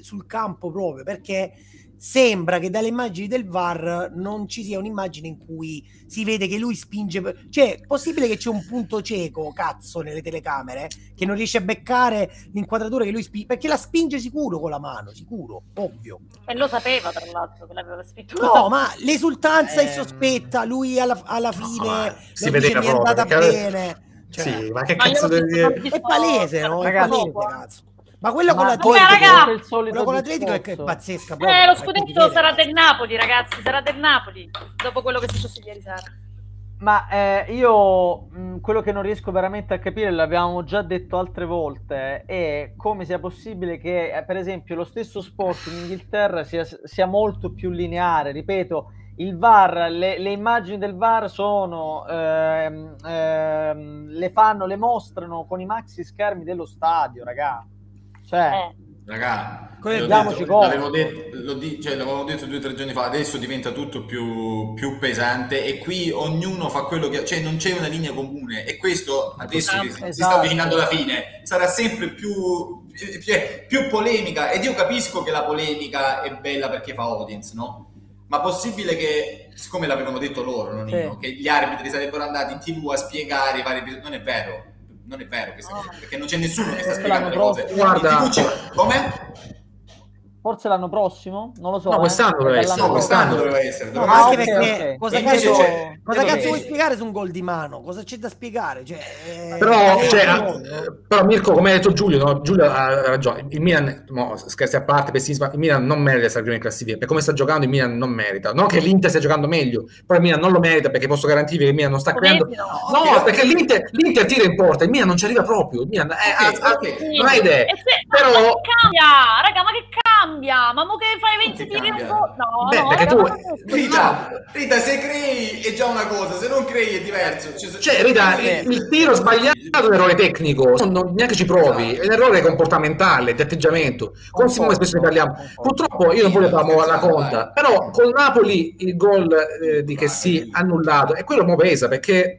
sul campo, proprio perché sembra che dalle immagini del VAR non ci sia un'immagine in cui si vede che lui spinge, cioè è possibile che c'è un punto cieco, cazzo, nelle telecamere che non riesce a beccare l'inquadratura che lui spinge, perché la spinge sicuro con la mano, sicuro, ovvio, e lo sapeva tra l'altro che l'aveva spinto. No, ma l'esultanza è sospetta, lui alla fine si vede che è andata bene, cioè, sì, ma che cazzo devi dire? È palese, no? Ragazzi, è palese, cazzo. Ma quella con l'Atletico, è pazzesca. Lo scudetto sarà del Napoli, ragazzi, sarà del Napoli, dopo quello che è successo ieri sera. Ma io quello che non riesco veramente a capire, l'abbiamo già detto altre volte, è come sia possibile che, per esempio, lo stesso sport in Inghilterra sia molto più lineare. Ripeto, il VAR, le immagini del VAR sono le mostrano con i maxi schermi dello stadio, ragazzi. Cioè, raga, l'avevamo detto 2 o 3 giorni fa, adesso diventa tutto più pesante e qui ognuno fa quello che... Cioè non c'è una linea comune e questo adesso si sta avvicinando alla fine, sarà sempre più polemica, ed io capisco che la polemica è bella perché fa audience, no? Ma possibile che, siccome l'avevano detto loro, che gli arbitri sarebbero andati in TV a spiegare i vari episodi, non è vero. Non è vero questa cosa, perché non c'è nessuno che sta spiegando le cose. Guarda, come? Forse l'anno prossimo? Non lo so. No, quest'anno doveva essere. No, quest'anno doveva essere. No, ma anche perché cosa cazzo vuoi spiegare su un gol di mano? Cosa c'è da spiegare? Cioè, però Mirko, come ha detto Giulio, no? Giulio ha ragione. Il Milan, scherzi a parte, pessimismo, il Milan non merita di stare prima in classifica. Per come sta giocando il Milan non merita. Non che l'Inter stia giocando meglio, però il Milan non lo merita, perché posso garantire che il Milan non sta creando... No, perché l'Inter tira in porta, il Milan non ci arriva proprio. Il Milan non ha idee. Però... Raga, ma che cambia? Ma mo che fai 20 tiri un po'? No, perché tu Rita, se crei è già una cosa, se non crei è diverso. Cioè Rita, il tiro sbagliato è un errore tecnico, non neanche ci provi, è un errore comportamentale, di atteggiamento. Con Simone spesso ne parliamo. Purtroppo io non volevo alla Conta, però con Napoli il gol di Chessy annullato, e quello mo pesa, perché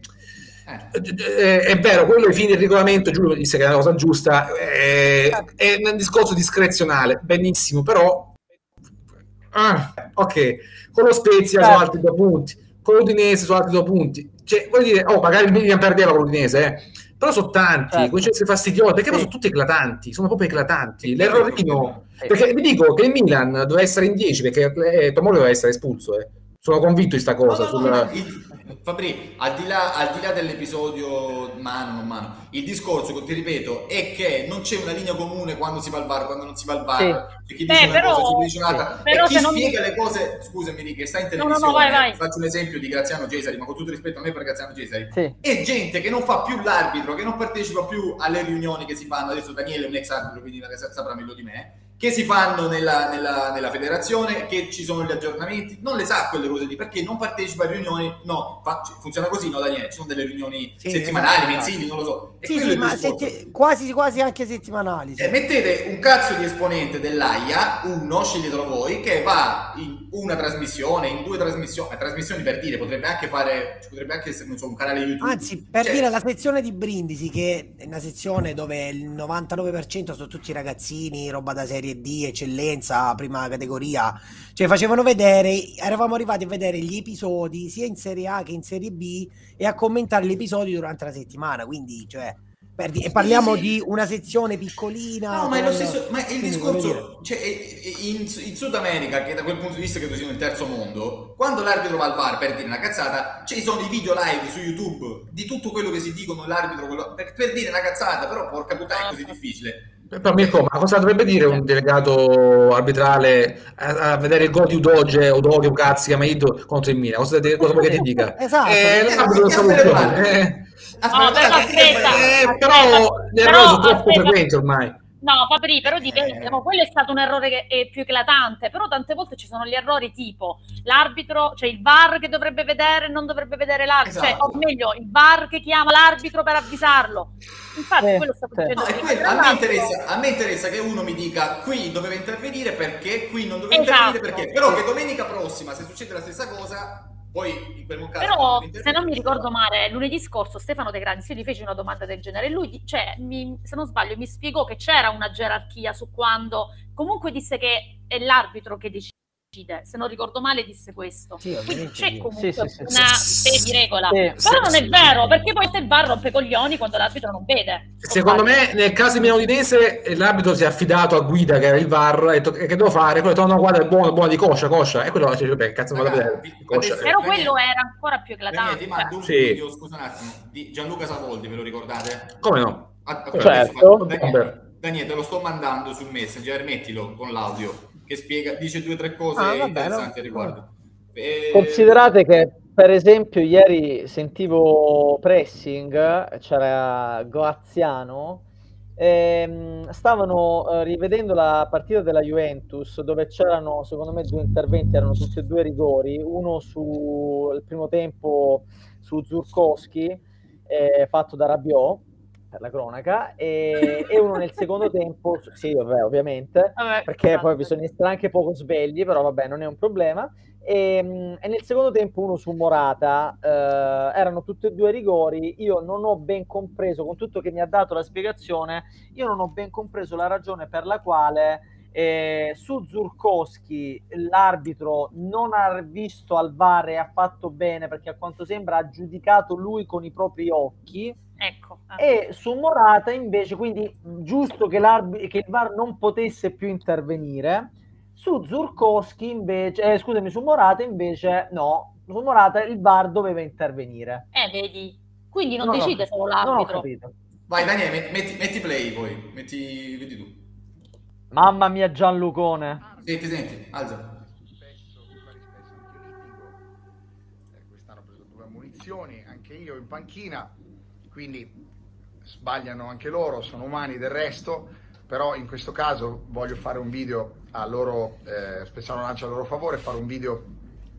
è vero, quello ai fini del regolamento, Giulio disse che è una cosa giusta, è un discorso discrezionale, benissimo, però ok, con lo Spezia sono altri 2 punti, con l'Udinese sono altri 2 punti, cioè vuol dire, magari il Milan perdeva con l'Udinese, però sono tanti, coincidenze fastidiose, perché sono tutti eclatanti, sono proprio eclatanti, l'errorino, perché vi dico che il Milan doveva essere in 10, perché Tomori doveva essere espulso, sono convinto di sta cosa, Fabri, al di là dell'episodio mano non mano, il discorso, ti ripeto, è che non c'è una linea comune quando si va al VAR, quando non si va al VAR, sì. Chi dice una cosa, chi dice un'altra, sì. E chi spiega le cose, scusami Rick, che sta in televisione, vai. Faccio un esempio di Graziano Cesari, ma con tutto rispetto a me per Graziano Cesari, sì. È gente che non fa più l'arbitro, che non partecipa più alle riunioni che si fanno, adesso Daniele è un ex arbitro, quindi saprà meglio di me, che si fanno nella federazione, che ci sono gli aggiornamenti, non le sa quelle cose lì, perché non partecipa a riunioni, no, funziona così, no Daniele? Ci sono delle riunioni settimanali, mensili, non lo so. E sì, ma quasi anche settimanali. Sì. Mettete un cazzo di esponente dell'AIA, uno, sceglietelo voi, che va in una trasmissione, in due trasmissioni per dire, potrebbe anche essere, non so, un canale YouTube. Anzi, per dire, la sezione di Brindisi, che è una sezione dove il 99% sono tutti ragazzini, roba da serie D, eccellenza, prima categoria, cioè facevano vedere, eravamo arrivati a vedere gli episodi sia in Serie A che in Serie B e a commentare gli episodi durante la settimana, quindi cioè e parliamo di una sezione piccolina. No, ma è lo stesso, ma il discorso, cioè, in Sud America, che da quel punto di vista credo sia il terzo mondo, quando l'arbitro va al VAR per dire una cazzata, ci sono i video live su YouTube di tutto quello che si dicono l'arbitro per dire una cazzata, però porca puttana è così difficile. Però Mirko, ma cosa dovrebbe dire un delegato arbitrale a vedere il gol di Udoge o Doge o Cazzi Amaito contro il Milan? Cosa vuoi che ti dica? Esatto. Però l'errore è troppo frequente ormai. No, Fabri, però dipende, quello è stato un errore che è più eclatante, però tante volte ci sono gli errori tipo l'arbitro, cioè il VAR che dovrebbe vedere, non dovrebbe vedere l'arbitro, esatto. Cioè, o meglio, il VAR che chiama l'arbitro per avvisarlo. Infatti quello sta facendo. No, a me interessa che uno mi dica qui doveva intervenire perché, qui non doveva intervenire perché, però che domenica prossima, se succede la stessa cosa... Poi, in quel caso, però, se non mi ricordo male, lunedì scorso Stefano De Grandi, se gli fece una domanda del genere, lui, se non sbaglio, mi spiegò che c'era una gerarchia su quando, comunque disse che è l'arbitro che decide, se non ricordo male disse questo, quindi c'è comunque una regola, però non è vero, perché poi il VAR rompe coglioni quando l'arbitro non vede. Secondo me nel caso milanodinese l'arbitro si è affidato a Guida, che era il VAR, e che devo fare? Quello no, guarda, è buono di coscia, e quello cioè, beh, cazzo, vado a vedere coscia. Però quello era ancora più eclatante. Ti mando un video, scusa un attimo, di Gianluca Savoldi, ve lo ricordate? Come no? Certo. Daniele, te lo sto mandando sul Messenger, mettilo con l'audio, che spiega, dice due o tre cose interessanti a riguardo. Considerate che, per esempio, ieri sentivo Pressing, c'era Goaziano, stavano rivedendo la partita della Juventus, dove c'erano, secondo me, due interventi, erano tutti e due rigori, uno sul primo tempo su Zurkowski, fatto da Rabiot, per la cronaca, e uno nel secondo tempo, sì vabbè, ovviamente, perché poi bisogna essere anche poco svegli, però vabbè, non è un problema, e nel secondo tempo uno su Morata, erano tutti e due rigori. Io non ho ben compreso, con tutto che mi ha dato la spiegazione, io non ho ben compreso la ragione per la quale su Zurkowski l'arbitro non ha visto al VAR e ha fatto bene, perché a quanto sembra ha giudicato lui con i propri occhi. Ecco. E su Morata invece, quindi giusto che il VAR non potesse più intervenire, su Zurkowski invece, scusami, su Morata invece no, su Morata il VAR doveva intervenire. Vedi, quindi non decide solo l'arbitro. No, vai Daniele, metti play poi, vedi tu. Mamma mia Gianlucone. Senti, alza. Quest'anno ho preso due ammunizioni, anche io in panchina. Quindi sbagliano anche loro, sono umani del resto, però in questo caso voglio fare un video a loro, spezzare una lancia a loro favore, fare un video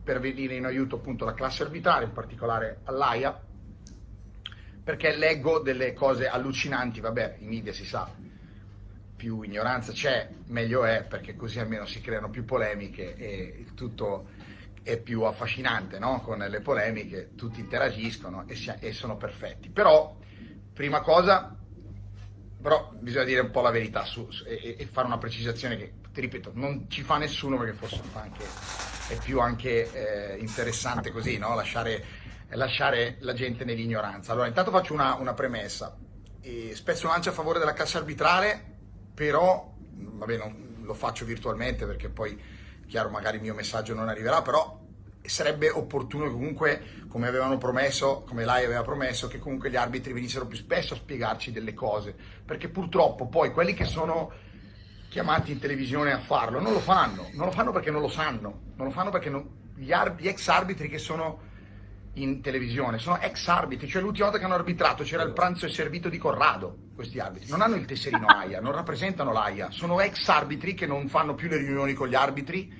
per venire in aiuto appunto alla classe arbitrale, in particolare all'AIA, perché leggo delle cose allucinanti, vabbè, in media si sa, più ignoranza c'è, meglio è, perché così almeno si creano più polemiche e tutto è più affascinante, no? Con le polemiche tutti interagiscono e sono perfetti. Però, prima cosa, però bisogna dire un po' la verità e fare una precisazione che, ti ripeto, non ci fa nessuno, perché forse è più interessante così, no? Lasciare la gente nell'ignoranza. Allora, intanto faccio una premessa. Spezzo un lancio a favore della classe arbitrale, però, vabbè, non lo faccio virtualmente perché poi... Chiaro, magari il mio messaggio non arriverà, però sarebbe opportuno comunque, come avevano promesso, come lei aveva promesso, che comunque gli arbitri venissero più spesso a spiegarci delle cose, perché purtroppo poi quelli che sono chiamati in televisione a farlo non lo fanno, non lo fanno perché non lo sanno, non lo fanno perché non... gli ex arbitri che sono in televisione sono ex arbitri, cioè l'ultima volta che hanno arbitrato c'era il pranzo e servito di Corrado. Questi arbitri non hanno il tesserino AIA, non rappresentano l'AIA, sono ex arbitri che non fanno più le riunioni con gli arbitri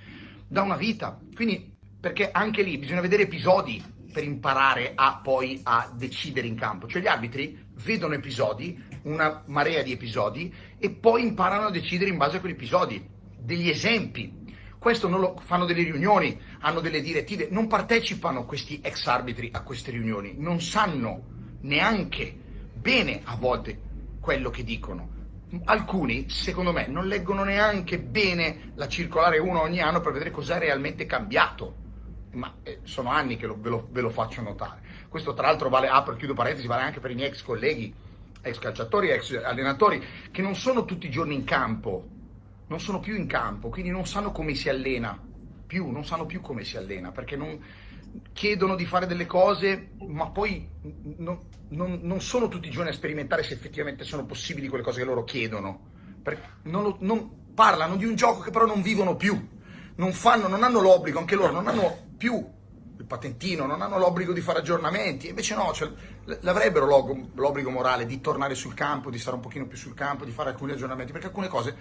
da una vita, quindi perché anche lì bisogna vedere episodi per imparare a poi a decidere in campo, cioè gli arbitri vedono episodi, una marea di episodi, e poi imparano a decidere in base a quegli episodi, degli esempi. Questo non lo fanno, delle riunioni, hanno delle direttive, non partecipano questi ex arbitri a queste riunioni, non sanno neanche bene a volte quello che dicono. Alcuni, secondo me, non leggono neanche bene la circolare 1 ogni anno per vedere cos'è realmente cambiato, ma sono anni che ve lo faccio notare. Questo tra l'altro vale, apro e chiudo parentesi, vale anche per i miei ex colleghi, ex calciatori, ex allenatori, che non sono tutti i giorni in campo. Non sono più in campo, quindi non sanno come si allena più, non sanno più come si allena, perché non chiedono di fare delle cose, ma poi non sono tutti i giorni a sperimentare se effettivamente sono possibili quelle cose che loro chiedono. Non parlano di un gioco che però non vivono più, non hanno l'obbligo, anche loro non hanno più il patentino, non hanno l'obbligo di fare aggiornamenti, invece no, cioè, l'avrebbero l'obbligo morale di tornare sul campo, di stare un pochino più sul campo, di fare alcuni aggiornamenti, perché alcune cose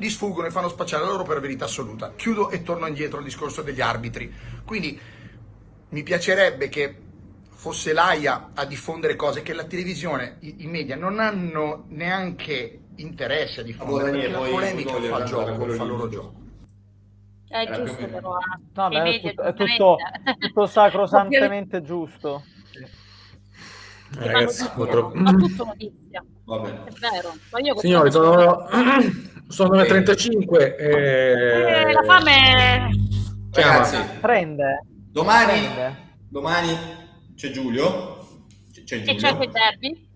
li sfuggono e fanno spacciare la loro per verità assoluta. Chiudo e torno indietro al discorso degli arbitri. Quindi mi piacerebbe che fosse l'AIA a diffondere cose che la televisione, i media non hanno neanche interesse a diffondere, perché la polemica fa il gioco, fa il loro gioco. È giusto però. No, è tutto sacrosantemente giusto. Ragazzi, ma tutto notizia. È vero. Ma io signori, sono le 35. La fame ragazzi, prende. Domani c'è Giulio. E c'è anche il derby.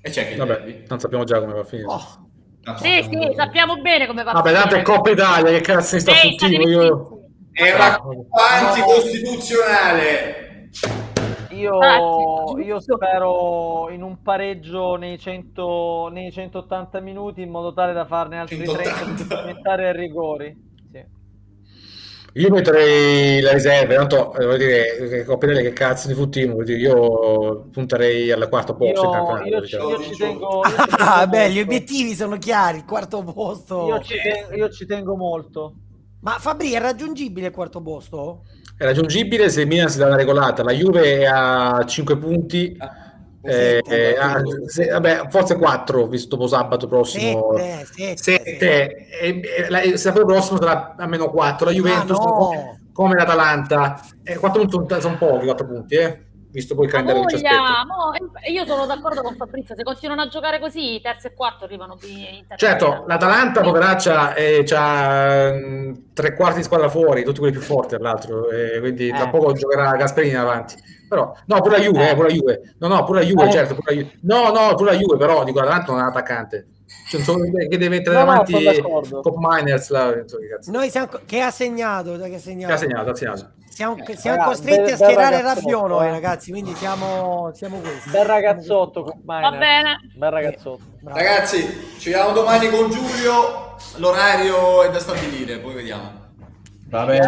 E c'è anche il derby. Non sappiamo già come va a finire. Oh. Sì, sappiamo bene come va a finire. Vabbè, tanto è Coppa Italia, che cazzo sta succedendo? È una coppa anticostituzionale. Io spero in un pareggio nei 180 minuti in modo tale da farne altri 30 per aumentare i rigori. Sì. Io metterei la riserva, tanto voglio dire, che cazzo di footino, vuol dire, io punterei alla quarto posto. Io ci tengo, gli obiettivi sono chiari, il quarto posto. Io ci tengo molto. Ma Fabri, è raggiungibile il quarto posto? È raggiungibile se Milan si dà una regolata, la Juve è a 5 punti, forse 4 visto dopo sabato prossimo, 7, e sabato prossimo sarà a meno 4, la Juventus come l'Atalanta, 4 punti sono pochi, 4 punti, visto poi il calendario che ci aspetta. Io sono d'accordo con Fabrizio, se continuano a giocare così terzo e quarto arrivano in terzo. Certo, l'Atalanta poveraccia c'ha tre quarti di squadra fuori, tutti quelli più forti tra l'altro, quindi tra poco giocherà Gasperini avanti. Però no, pure la Juve, pure la Juve, però dico l'Atalanta non è attaccante. Che deve entrare davanti Cop Miners che ha segnato. Siamo costretti a schierare Rabiot noi ragazzi, quindi siamo questi. Bel ragazzotto Cop Miners. Va bene. Bel ragazzotto. Ragazzi, ci vediamo domani con Giulio, l'orario è da stabilire, poi vediamo. Va bene.